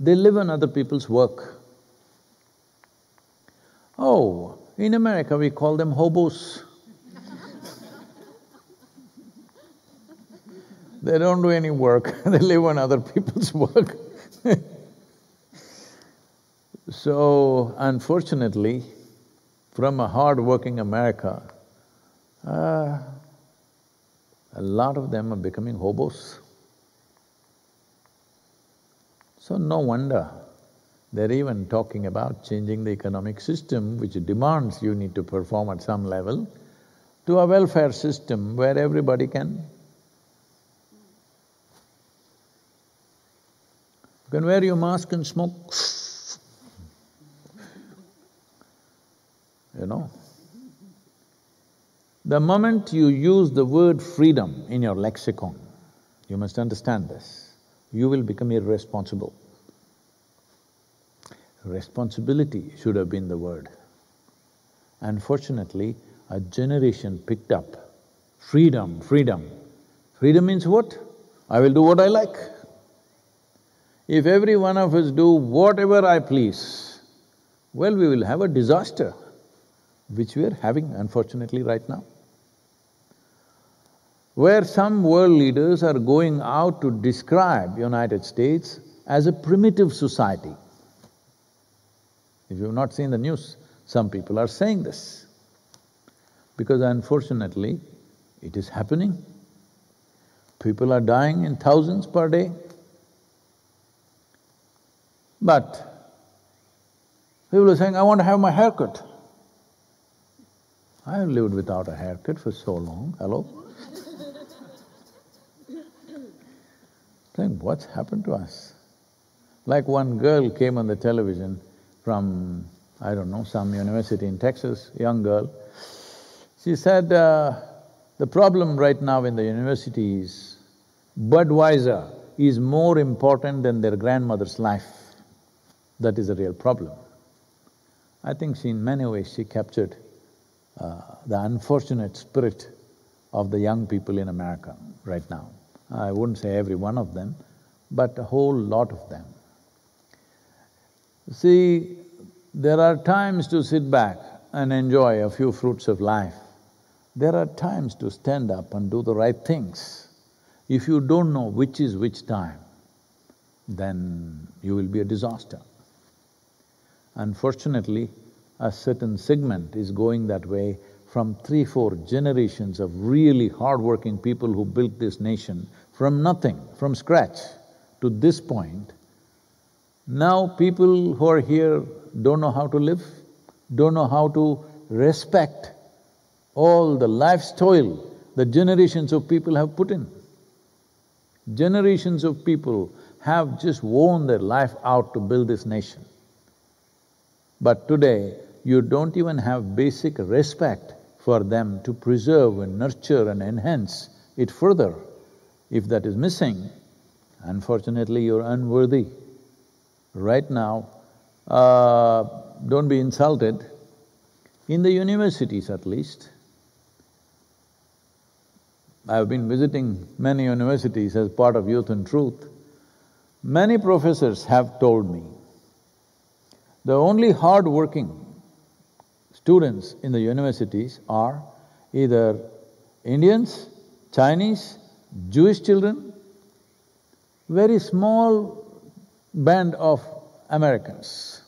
They live on other people's work. Oh, in America we call them hobos. They don't do any work, they live on other people's work. So, unfortunately, from a hard-working America, uh, a lot of them are becoming hobos. So no wonder they're even talking about changing the economic system, which demands you need to perform at some level, to a welfare system where everybody can… You can wear your mask and smoke, you know. The moment you use the word freedom in your lexicon, you must understand this, you will become irresponsible. Responsibility should have been the word. Unfortunately, a generation picked up freedom, freedom. Freedom means what? I will do what I like. If every one of us do whatever I please, well, we will have a disaster, which we are having unfortunately right now. Where some world leaders are going out to describe United States as a primitive society. If you've not seen the news, some people are saying this, because unfortunately, it is happening. People are dying in thousands per day. But people are saying, I want to have my haircut. I have lived without a haircut for so long, hello? Think, what's happened to us? Like one girl came on the television from, I don't know, some university in Texas, young girl. She said, uh, the problem right now in the university is Budweiser is more important than their grandmother's life. That is a real problem. I think she, in many ways, she captured uh, the unfortunate spirit of the young people in America right now. I wouldn't say every one of them, but a whole lot of them. See, there are times to sit back and enjoy a few fruits of life. There are times to stand up and do the right things. If you don't know which is which time, then you will be a disaster. Unfortunately, a certain segment is going that way from three, four generations of really hard-working people who built this nation from nothing, from scratch, to this point. Now people who are here don't know how to live, don't know how to respect all the life's toil that generations of people have put in. Generations of people have just worn their life out to build this nation. But today, you don't even have basic respect for them to preserve and nurture and enhance it further. If that is missing, unfortunately, you're unworthy. Right now, uh, don't be insulted. In the universities at least, I've been visiting many universities as part of Youth and Truth. Many professors have told me, the only hard-working students in the universities are either Indians, Chinese, Jewish children, very small band of Americans.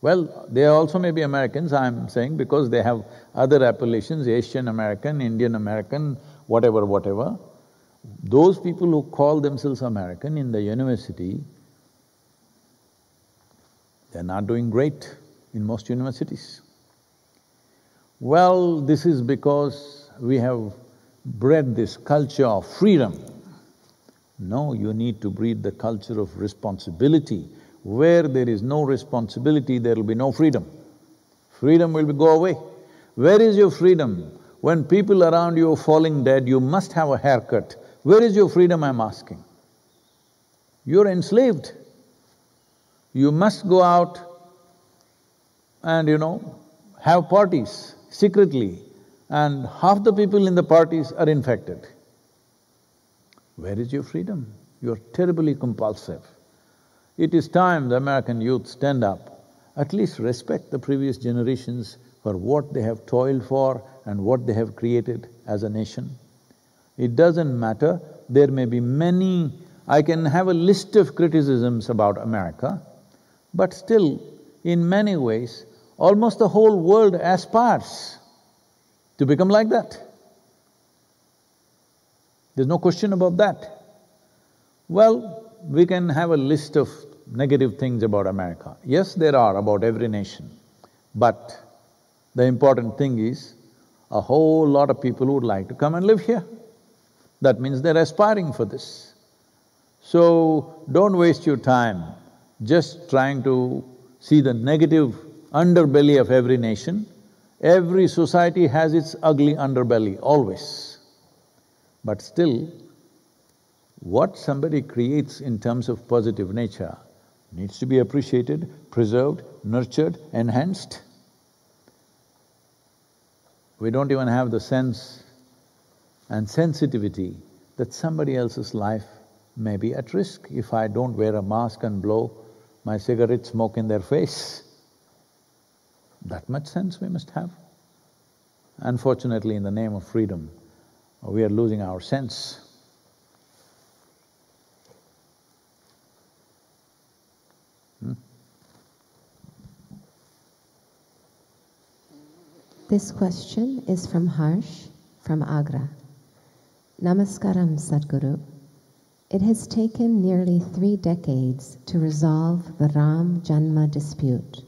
Well, they also may be Americans, I'm saying, because they have other appellations, Asian American, Indian American, whatever, whatever. Those people who call themselves American in the university, they're not doing great in most universities. Well, this is because we have bred this culture of freedom. No, you need to breed the culture of responsibility. Where there is no responsibility, there will be no freedom. Freedom will go away. Where is your freedom? When people around you are falling dead, you must have a haircut. Where is your freedom, I'm asking? You're enslaved. You must go out and, you know, have parties secretly, and half the people in the parties are infected. Where is your freedom? You're terribly compulsive. It is time the American youth stand up, at least respect the previous generations for what they have toiled for and what they have created as a nation. It doesn't matter, there may be many… I can have a list of criticisms about America, but still, in many ways, almost the whole world aspires to become like that. There's no question about that. Well, we can have a list of negative things about America. Yes, there are about every nation, but the important thing is a whole lot of people would like to come and live here. That means they're aspiring for this. So, don't waste your time just trying to see the negative underbelly of every nation. Every society has its ugly underbelly, always. But still, what somebody creates in terms of positive nature, needs to be appreciated, preserved, nurtured, enhanced. We don't even have the sense and sensitivity that somebody else's life may be at risk if I don't wear a mask and blow my cigarette smoke in their face. That much sense we must have. Unfortunately, in the name of freedom, we are losing our sense. Hmm? This question is from Harsh, from Agra. Namaskaram, Sadhguru. It has taken nearly three decades to resolve the Ram Janma dispute.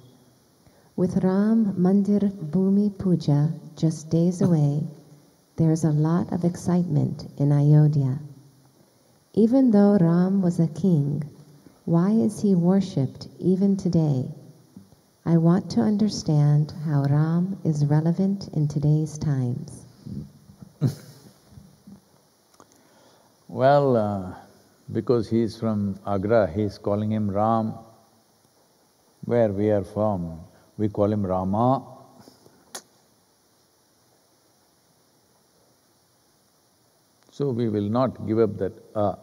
With Ram Mandir Bhumi Puja just days away, there is a lot of excitement in Ayodhya. Even though Ram was a king, why is he worshipped even today? I want to understand how Ram is relevant in today's times. Well, uh, because he is from Agra, he is calling him Ram. Where we are from, we call him Rama. So we will not give up that uh.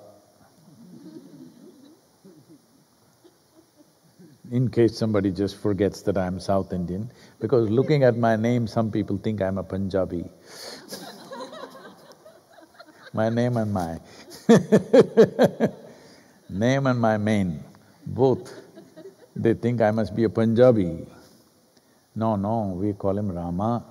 In case somebody just forgets that I am South Indian, because looking at my name, some people think I am a Punjabi. My name and my name and my mane, both, they think I must be a Punjabi. No, no, we call him Rama.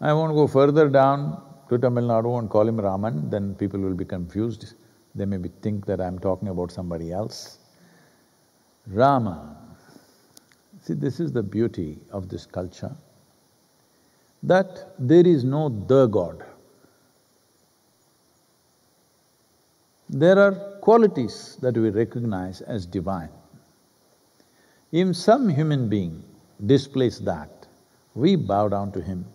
I won't go further down to Tamil Nadu and call him Raman, then people will be confused. They may be think that I'm talking about somebody else. Rama. See, this is the beauty of this culture, that there is no the God. There are qualities that we recognize as divine. If some human being displays that, we bow down to him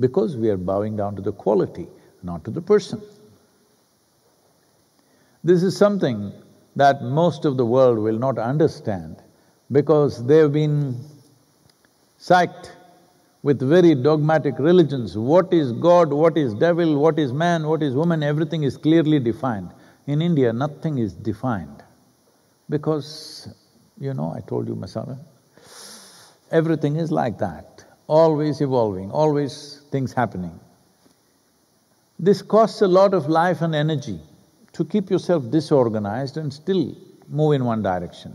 because we are bowing down to the quality, not to the person. This is something that most of the world will not understand because they've been psyched with very dogmatic religions. What is God, what is devil, what is man, what is woman, everything is clearly defined. In India, nothing is defined because, you know, I told you, Masala, everything is like that, always evolving, always things happening. This costs a lot of life and energy to keep yourself disorganized and still move in one direction.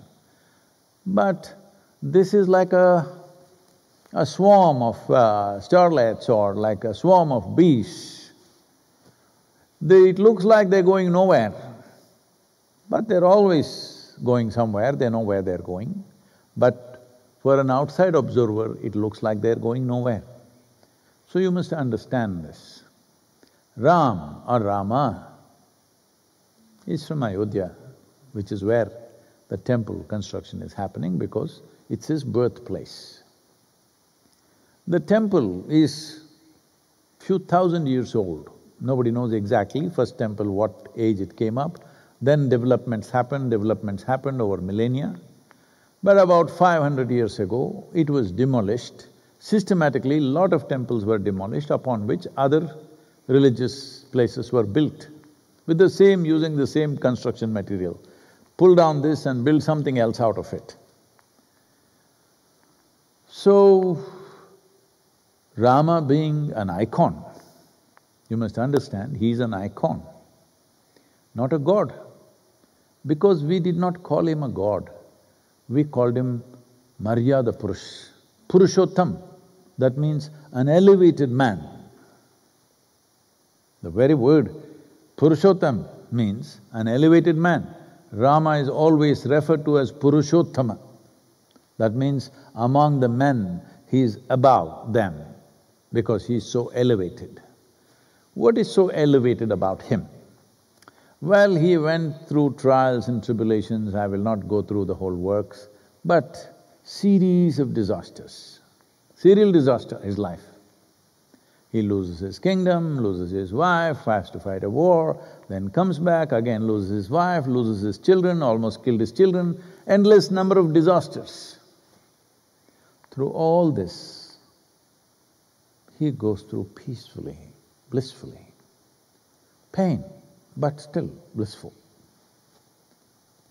But this is like a, a swarm of uh, starlets or like a swarm of bees. They, it looks like they're going nowhere, but they're always going somewhere, they know where they're going. But for an outside observer, it looks like they're going nowhere. So you must understand this. Ram or Rama is from Ayodhya, which is where the temple construction is happening because it's his birthplace. The temple is few thousand years old. Nobody knows exactly first temple what age it came up, then developments happened, developments happened over millennia. But about five hundred years ago, it was demolished. Systematically, lot of temples were demolished upon which other religious places were built with the same… using the same construction material. Pull down this and build something else out of it. So, Rama being an icon, you must understand, he is an icon, not a god. Because we did not call him a god, we called him Maryada Purush, Purushottam, that means an elevated man. The very word Purushottam means an elevated man. Rama is always referred to as Purushottama, that means among the men, he is above them because he is so elevated. What is so elevated about him? Well, he went through trials and tribulations, I will not go through the whole works, but series of disasters, serial disaster, his life. He loses his kingdom, loses his wife, has to fight a war, then comes back, again loses his wife, loses his children, almost killed his children, endless number of disasters. Through all this, he goes through peacefully, blissfully. Pain, but still blissful.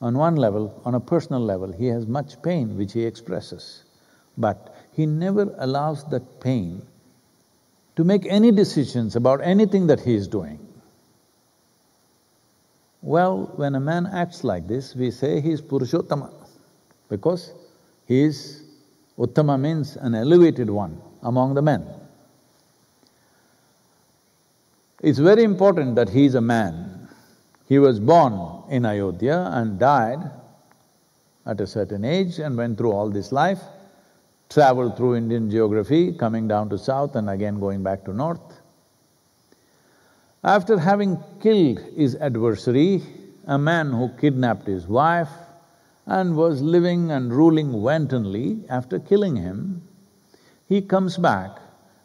On one level, on a personal level, he has much pain which he expresses, but he never allows that pain to make any decisions about anything that he is doing. Well, when a man acts like this, we say he is Purushottama, because he is… Uttama means an elevated one among the men. It's very important that he is a man. He was born in Ayodhya and died at a certain age and went through all this life, traveled through Indian geography, coming down to south and again going back to north. After having killed his adversary, a man who kidnapped his wife and was living and ruling wantonly, after killing him, he comes back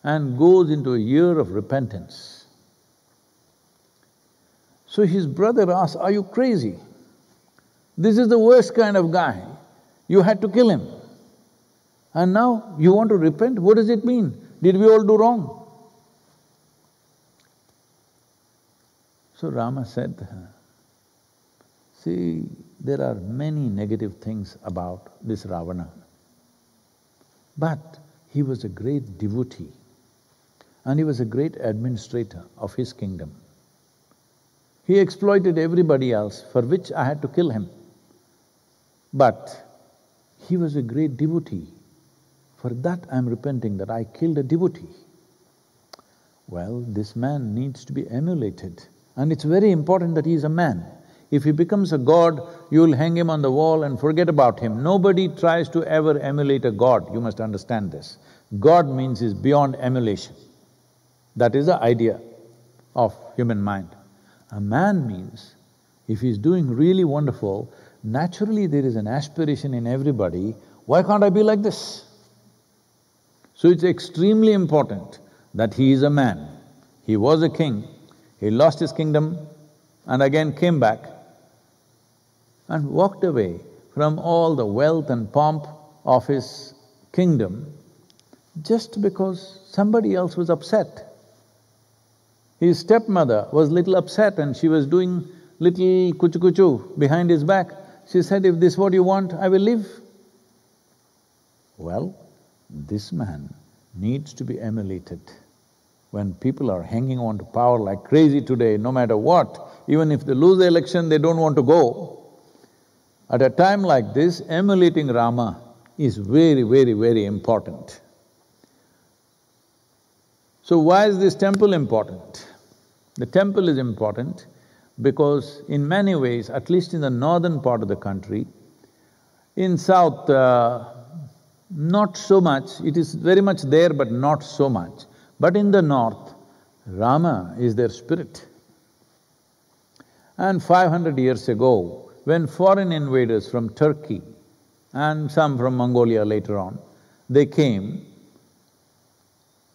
and goes into a year of repentance. So his brother asks, "Are you crazy? This is the worst kind of guy. You had to kill him. And now you want to repent? What does it mean? Did we all do wrong?" So Rama said, "See, there are many negative things about this Ravana, but he was a great devotee and he was a great administrator of his kingdom. He exploited everybody else, for which I had to kill him, but he was a great devotee. For that I'm repenting, that I killed a devotee. Well, this man needs to be emulated, and it's very important that he is a man. If he becomes a god, you'll hang him on the wall and forget about him. Nobody tries to ever emulate a god, you must understand this. God means is beyond emulation. That is the idea of human mind. A man means, if he's doing really wonderful, naturally there is an aspiration in everybody, why can't I be like this? So it's extremely important that he is a man. He was a king, he lost his kingdom and again came back and walked away from all the wealth and pomp of his kingdom just because somebody else was upset. His stepmother was little upset and she was doing little kuchu-kuchu behind his back. She said, "If this is what you want, I will leave." Well, this man needs to be emulated. When people are hanging on to power like crazy today, no matter what, even if they lose the election, they don't want to go. At a time like this, emulating Rama is very, very, very important. So why is this temple important? The temple is important because in many ways, at least in the northern part of the country, in south, uh, not so much, it is very much there but not so much. But in the north, Rama is their spirit. And five hundred years ago, when foreign invaders from Turkey and some from Mongolia later on, they came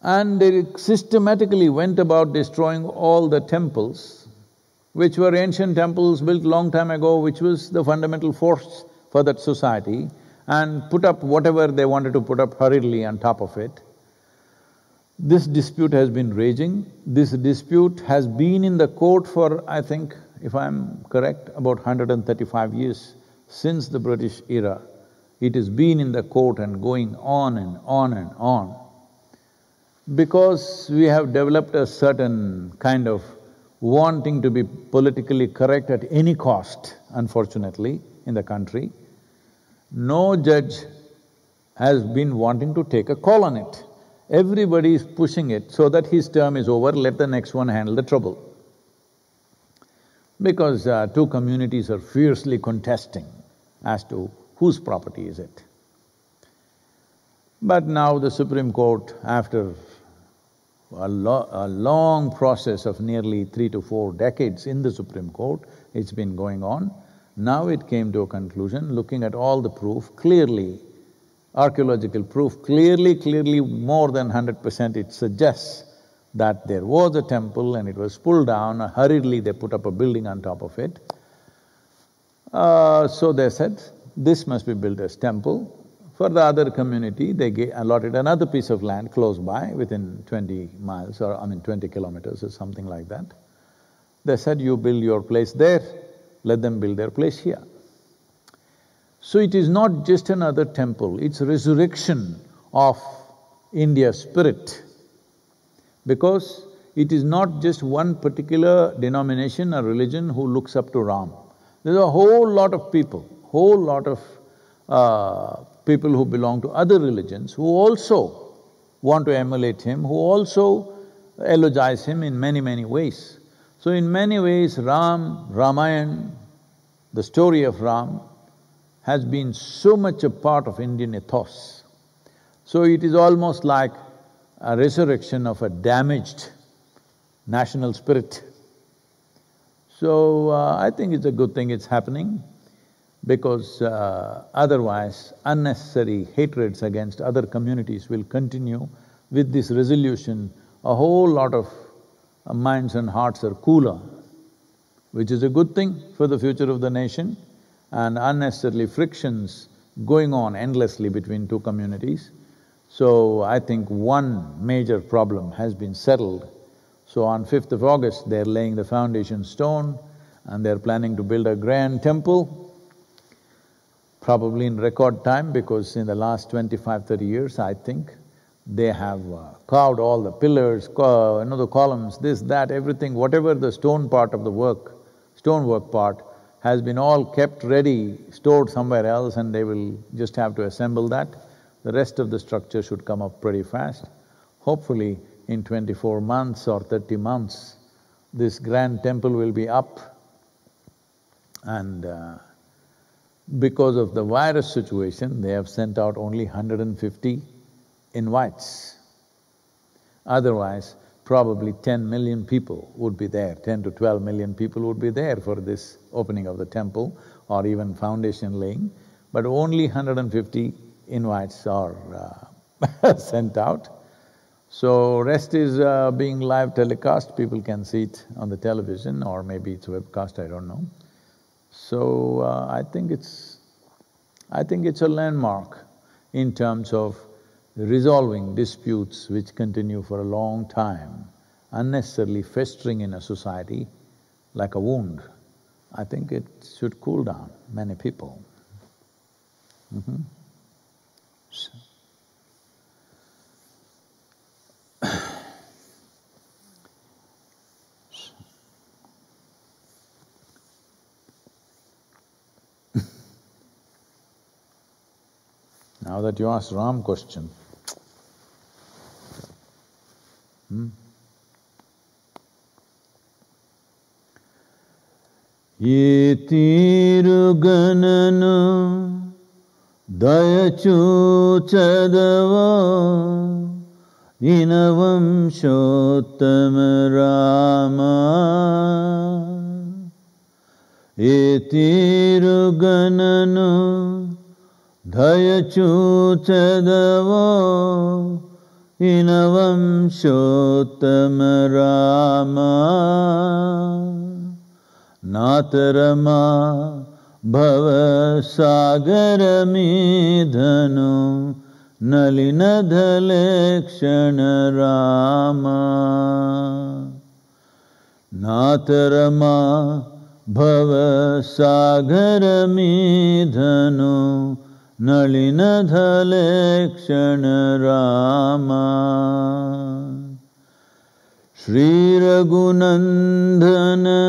and they systematically went about destroying all the temples, which were ancient temples built long time ago, which was the fundamental force for that society, and put up whatever they wanted to put up hurriedly on top of it. This dispute has been raging. This dispute has been in the court for, I think, if I'm correct, about one hundred thirty-five years since the British era. It has been in the court and going on and on and on. Because we have developed a certain kind of wanting to be politically correct at any cost, unfortunately, in the country. No judge has been wanting to take a call on it. Everybody is pushing it so that his term is over, let the next one handle the trouble. Because uh, two communities are fiercely contesting as to whose property is it. But now the Supreme Court, after a, lo a long process of nearly three to four decades in the Supreme Court, it's been going on. Now it came to a conclusion, looking at all the proof, clearly, archaeological proof, clearly, clearly more than hundred percent it suggests that there was a temple and it was pulled down, hurriedly they put up a building on top of it. Uh, so they said, this must be built as temple. For the other community, they gave, allotted another piece of land close by, within twenty miles or I mean twenty kilometers or something like that. They said, you build your place there, let them build their place here. So it is not just another temple, it's a resurrection of India's spirit, because it is not just one particular denomination or religion who looks up to Ram. There's a whole lot of people, whole lot of uh, people who belong to other religions who also want to emulate him, who also eulogize him in many, many ways. So in many ways, Ram, Ramayana, the story of Ram has been so much a part of Indian ethos. So it is almost like a resurrection of a damaged national spirit. So uh, I think it's a good thing it's happening, because uh, otherwise unnecessary hatreds against other communities will continue. With this resolution, a whole lot of uh, minds and hearts are cooler, which is a good thing for the future of the nation, and unnecessarily frictions going on endlessly between two communities. So I think one major problem has been settled. So on fifth of August, they're laying the foundation stone and they're planning to build a grand temple, probably in record time, because in the last twenty-five, thirty years, I think, they have uh, carved all the pillars, you know, the columns, this, that, everything, whatever the stone part of the work, stonework part, has been all kept ready, stored somewhere else, and they will just have to assemble that. The rest of the structure should come up pretty fast. Hopefully, in twenty-four months or thirty months, this grand temple will be up. And uh, because of the virus situation, they have sent out only one hundred fifty invites. Otherwise, probably ten million people would be there, ten to twelve million people would be there for this opening of the temple or even foundation laying, but only one hundred fifty invites are uh, sent out. So rest is uh, being live telecast, people can see it on the television or maybe it's webcast, I don't know. So uh, I think it's… I think it's a landmark in terms of resolving disputes which continue for a long time, unnecessarily festering in a society like a wound. I think it should cool down many people. Mm-hmm. So. So. Now that you asked Ram question, hmm? Yetiru ganana Dayachu Chadava Inavam Shottama Rama Etirugananu Dayachu Chadava Inavam Shottama Rama Natarama Bhavasagarami Nalinadhalekshana Rama Natarama Bhavasagarami Nalinadhalekshana Rama Shri Raghunandana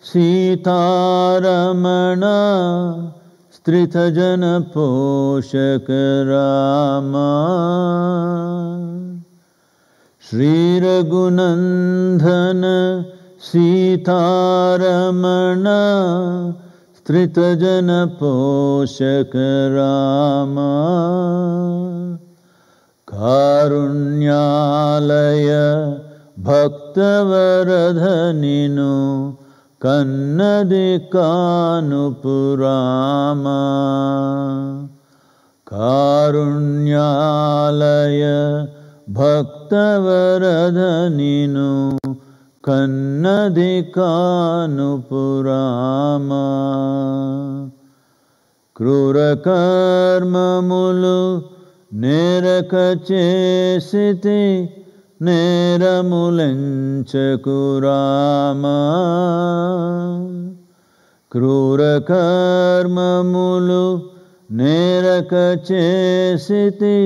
Sitaramana Stritha Poshaka Rama Shri Raghunandana Sitaramana Stritha Poshaka Rama Karunyalaya Bhaktavaradhaninu Kannadikanupurama Karunyalaya ಭಕ್ತವರದ ನೀನು ಕನ್ನದಿ ಕಾನುಪುರಾಮ. ಕ್ರೂರ ಕರ್ಮಮುಲು నేరక చేసితి నేరములంచకురామా. క్రూర కర్మములు నేరక చేసితి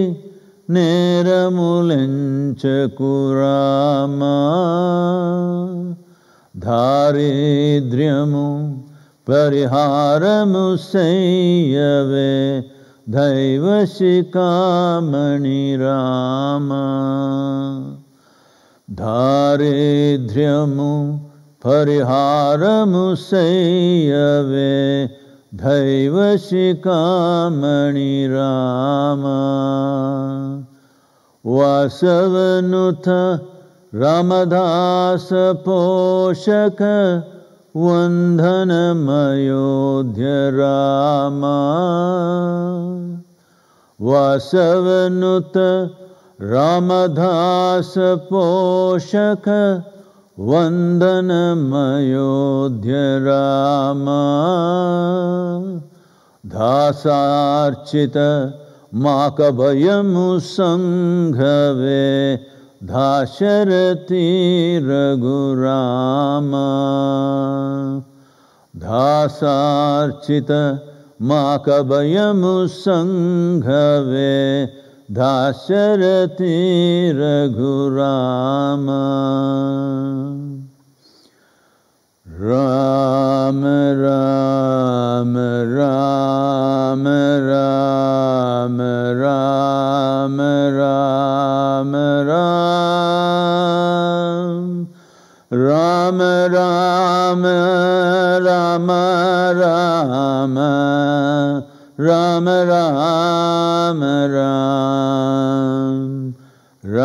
నేరములంచకురామా. దారిద్ర్యము పరిహారము సయ్యవే దైవశిఖామణి రామ. దారిద్ర్యము పరిహారము సయ్యవే దైవశిఖామణి రామ. వాసవనుత రామదాస పోషక ವಂದನಮಯೋಧ್ಯ ರಾಮ. ವಾಸವನುತ ರಾಮದಾಸ ಪೋಷಕ ವಂದನಮಯೋಧ್ಯ Rama. ದಾಸಾರ್ಚಿತ ಮಾಕಭಯಮು ಸಂಘವೇ Dasharathi Raghurama. ದಾಸಾರ್ಚಿತ ಮಾಕಭಯಮು ಸಂಘವೇ Dasharathi Raghurama. Rama Rama Rama Rama Rama Rama Rama Rama Rama Rama Rama Rama Rama Rama Rama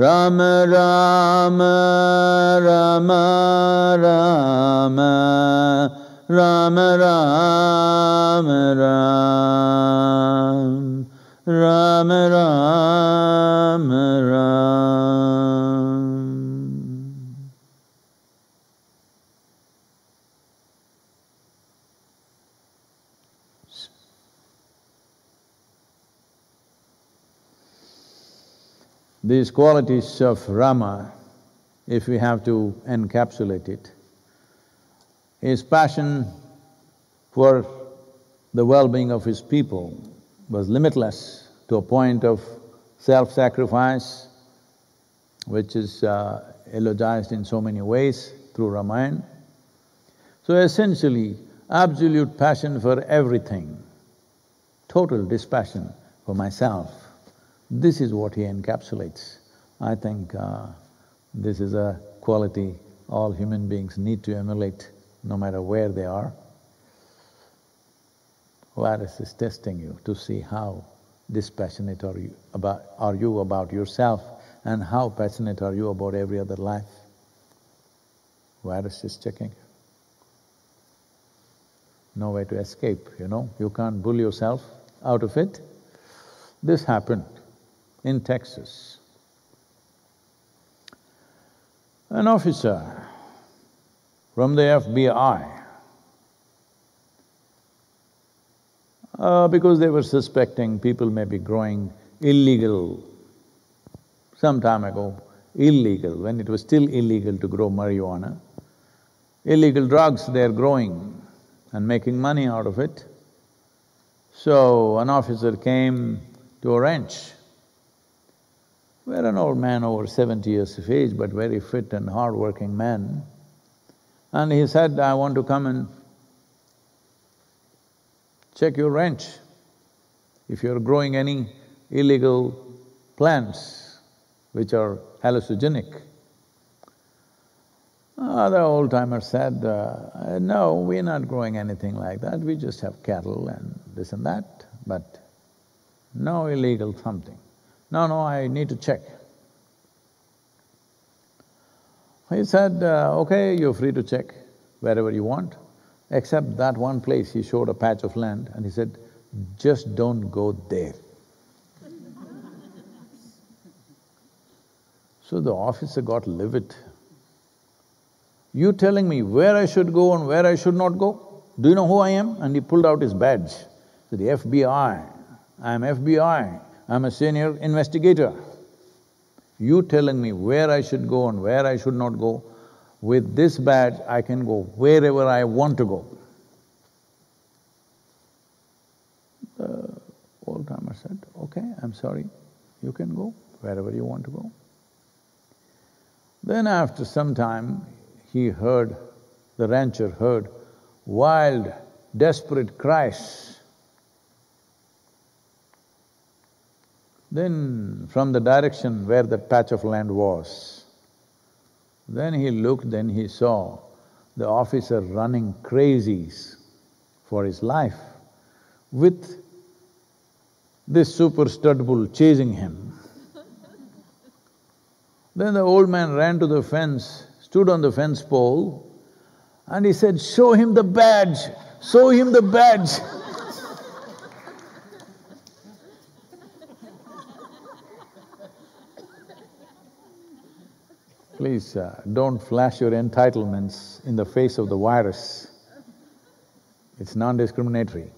Rama Rama Rama Rama Rama Rama Rama Rama Rama Rama Rama Rama Rama Rama Rama Rama. These qualities of Rama, if we have to encapsulate it, his passion for the well-being of his people was limitless to a point of self-sacrifice, which is uh, elogized in so many ways through Ramayana. So essentially, absolute passion for everything, total dispassion for myself. This is what he encapsulates. I think uh, this is a quality all human beings need to emulate, no matter where they are. Virus is testing you to see how dispassionate are you about, are you about yourself and how passionate are you about every other life. Virus is checking. No way to escape, you know, you can't bull yourself out of it. This happened in Texas. An officer from the F B I, uh, because they were suspecting people may be growing illegal, some time ago, illegal, when it was still illegal to grow marijuana, illegal drugs they're growing and making money out of it. So an officer came to a ranch where an old man over seventy years of age, but very fit and hard-working man, and he said, I want to come and check your ranch, if you're growing any illegal plants which are hallucinogenic. Uh, the old-timer said, uh, no, we're not growing anything like that, we just have cattle and this and that, but no illegal something. No, no, I need to check. He said, uh, okay, you're free to check wherever you want, except that one place. He showed a patch of land and he said, just don't go there. So the officer got livid. You telling me where I should go and where I should not go? Do you know who I am? And he pulled out his badge. He said, the F B I, I'm F B I, I'm a senior investigator. You telling me where I should go and where I should not go? With this badge, I can go wherever I want to go. The old-timer said, okay, I'm sorry, you can go wherever you want to go. Then after some time, he heard, the rancher heard wild, desperate cries. Then from the direction where that patch of land was, then he looked, then he saw the officer running crazies for his life with this super stud bull chasing him. Then the old man ran to the fence, stood on the fence pole and he said, show him the badge, show him the badge. Please, uh, don't flash your entitlements in the face of the virus. It's non-discriminatory.